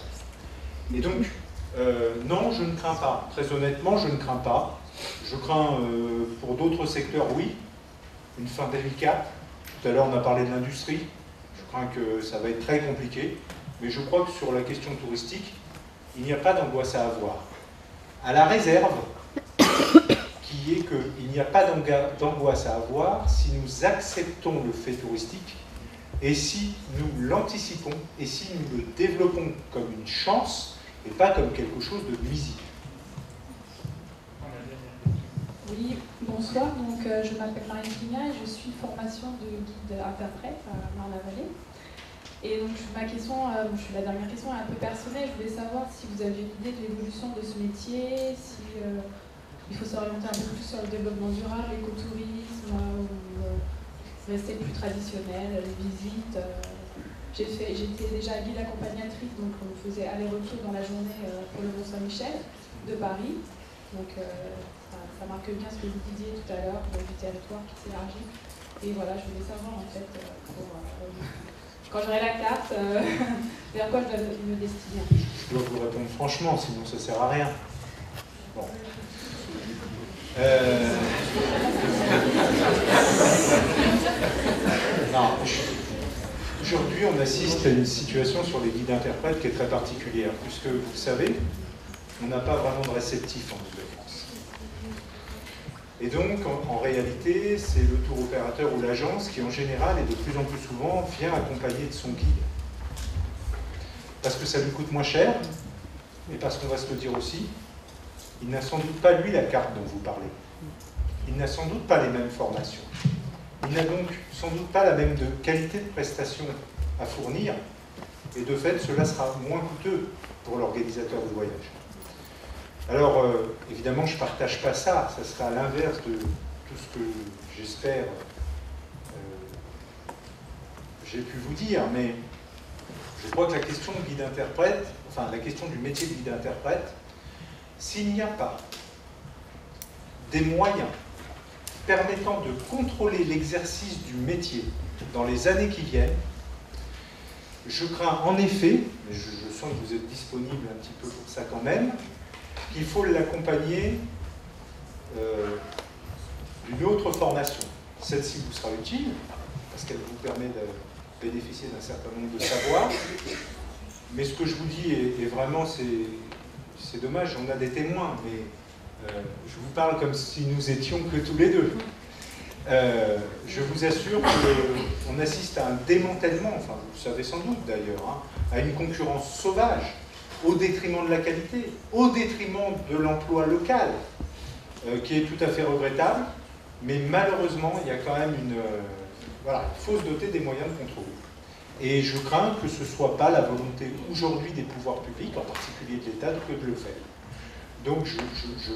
Et donc, euh, non, je ne crains pas. Très honnêtement, je ne crains pas. Je crains, euh, pour d'autres secteurs, oui, une fin délicate. Tout à l'heure, on a parlé de l'industrie. Je crains que ça va être très compliqué. Mais je crois que sur la question touristique, il n'y a pas d'angoisse à avoir. À la réserve, qui est qu'il n'y a pas d'angoisse à avoir si nous acceptons le fait touristique et si nous l'anticipons et si nous le développons comme une chance et pas comme quelque chose de nuisible. Oui, bonsoir, donc, euh, je m'appelle Marine Pignat et je suis formation de guide interprète à Marne-la-Vallée. Et donc ma question, euh, la dernière question est un peu personnelle, je voulais savoir si vous aviez une idée de l'évolution de ce métier, si euh, il faut s'orienter un peu plus sur le développement durable, l'écotourisme, euh, ou euh, rester plus traditionnel, les visites, euh, J'étais déjà guide accompagnatrice, donc on faisait aller-retour dans la journée pour le Mont-Saint-Michel de Paris. Donc euh, ça, ça marque bien ce que vous disiez tout à l'heure, du territoire qui s'élargit. Et voilà, je voulais savoir en fait, pour, euh, quand j'aurai la carte, euh, vers quoi je dois me destiner. Je dois vous répondre franchement, sinon ça ne sert à rien. Bon. Euh... non, je... Aujourd'hui, on assiste à une situation sur les guides interprètes qui est très particulière, puisque, vous le savez, on n'a pas vraiment de réceptif en Île-de-France. Et donc, en, en réalité, c'est le tour opérateur ou l'agence qui, en général, et de plus en plus souvent, vient accompagner de son guide. Parce que ça lui coûte moins cher, et parce qu'on va se le dire aussi, il n'a sans doute pas, lui, la carte dont vous parlez. Il n'a sans doute pas les mêmes formations. Il n'a donc sans doute pas la même de qualité de prestation à fournir, et de fait, cela sera moins coûteux pour l'organisateur de voyage. Alors, euh, évidemment, je ne partage pas ça, ça sera à l'inverse de tout ce que j'espère euh, j'ai pu vous dire, mais je crois que la question du guide-interprète, enfin la question du métier de guide-interprète, s'il n'y a pas des moyens permettant de contrôler l'exercice du métier dans les années qui viennent, je crains en effet, mais je, je sens que vous êtes disponible un petit peu pour ça quand même, qu'il faut l'accompagner euh, d'une autre formation. Celle-ci vous sera utile, parce qu'elle vous permet de bénéficier d'un certain nombre de savoirs, mais ce que je vous dis, est, est vraiment, c'est dommage, on a des témoins, mais... Euh, je vous parle comme si nous étions que tous les deux. Euh, je vous assure qu'on assiste à un démantèlement, enfin vous le savez sans doute d'ailleurs, hein, à une concurrence sauvage, au détriment de la qualité, au détriment de l'emploi local, euh, qui est tout à fait regrettable, mais malheureusement il y a quand même une... Euh, voilà, il faut se doter des moyens de contrôle. Et je crains que ce ne soit pas la volonté aujourd'hui des pouvoirs publics, en particulier de l'État, que de le faire. Donc, je, je, je,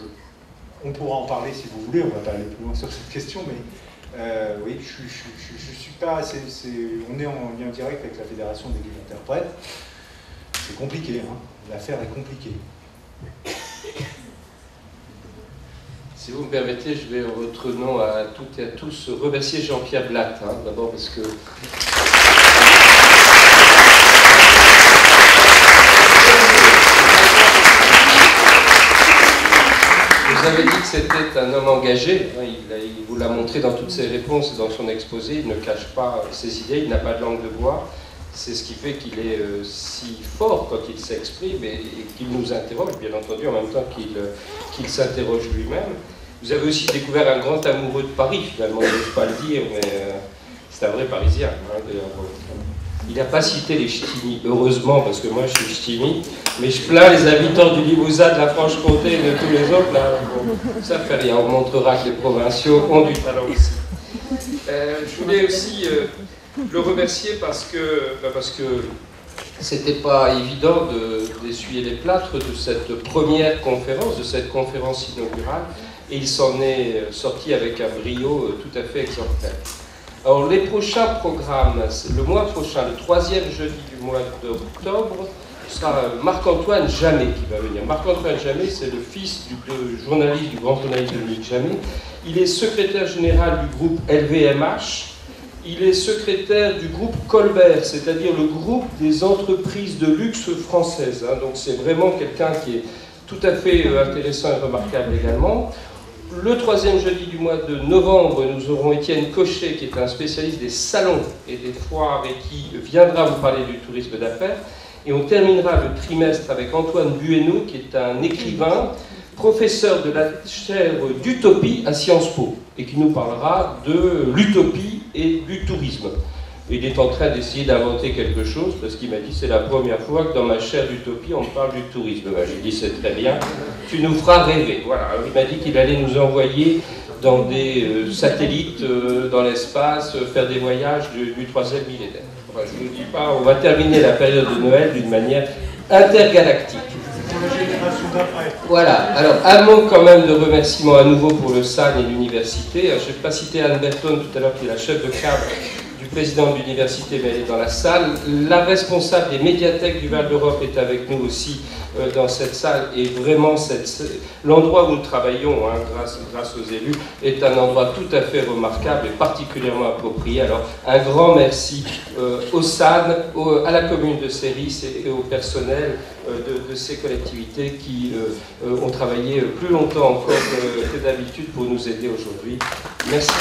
on pourra en parler si vous voulez, on ne va pas aller plus loin sur cette question, mais euh, oui, je ne je, je, je suis pas... C'est, c'est, on est en lien direct avec la Fédération des guides interprètes. C'est compliqué, hein, l'affaire est compliquée. Si vous me permettez, je vais en votre nom à toutes et à tous remercier Jean-Pierre Blatt, hein, d'abord parce que... Vous avez dit que c'était un homme engagé, il, a, il vous l'a montré dans toutes ses réponses et dans son exposé, il ne cache pas ses idées, il n'a pas de langue de bois, c'est ce qui fait qu'il est euh, si fort quand il s'exprime et, et qu'il nous interroge, bien entendu, en même temps qu'il qu'il s'interroge lui-même. Vous avez aussi découvert un grand amoureux de Paris, finalement, je n'ose pas le dire, mais euh, c'est un vrai Parisien, hein, d'ailleurs. Il n'a pas cité les ch'timis, heureusement, parce que moi je suis ch'timi, mais je plains les habitants du Limousin, de la Franche-Comté et de tous les autres, là, bon, ça fait rien, on montrera que les provinciaux ont du talent ici. Euh, je voulais aussi euh, le remercier parce que ben parce que c'était pas évident d'essuyer les plâtres de cette première conférence, de cette conférence inaugurale, et il s'en est sorti avec un brio euh, tout à fait exemplaire. Alors les prochains programmes, le mois prochain, le troisième jeudi du mois d'octobre, ce sera Marc-Antoine Jamet qui va venir. Marc-Antoine Jamet, c'est le fils du de, journaliste, du grand journaliste Dominique Jamet. Il est secrétaire général du groupe L V M H. Il est secrétaire du groupe Colbert, c'est-à-dire le groupe des entreprises de luxe françaises. Hein. Donc c'est vraiment quelqu'un qui est tout à fait intéressant et remarquable également. Le troisième jeudi du mois de novembre, nous aurons Étienne Cochet, qui est un spécialiste des salons et des foires et qui viendra vous parler du tourisme d'affaires. Et on terminera le trimestre avec Antoine Buénaud, qui est un écrivain, professeur de la chaire d'utopie à Sciences Po, et qui nous parlera de l'utopie et du tourisme. Il est en train d'essayer d'inventer quelque chose, parce qu'il m'a dit « c'est la première fois que dans ma chaire d'utopie, on parle du tourisme ben, ». J'ai dit « c'est très bien, tu nous feras rêver ». Voilà. Alors, il m'a dit qu'il allait nous envoyer dans des euh, satellites, euh, dans l'espace, euh, faire des voyages du, du troisième millénaire. Enfin, je ne vous dis pas, on va terminer la période de Noël d'une manière intergalactique. Voilà, alors un mot quand même de remerciement à nouveau pour le S A N et l'université. Je n'ai pas cité Anne Berton tout à l'heure, qui est la chef de cadre président de l'université, mais elle est dans la salle. La responsable des médiathèques du Val d'Europe est avec nous aussi euh, dans cette salle. Et vraiment, l'endroit où nous travaillons, hein, grâce, grâce aux élus, est un endroit tout à fait remarquable et particulièrement approprié. Alors, un grand merci euh, au S A D, au, à la commune de Séris et, et au personnel euh, de, de ces collectivités qui euh, euh, ont travaillé plus longtemps encore que, que d'habitude pour nous aider aujourd'hui. Merci.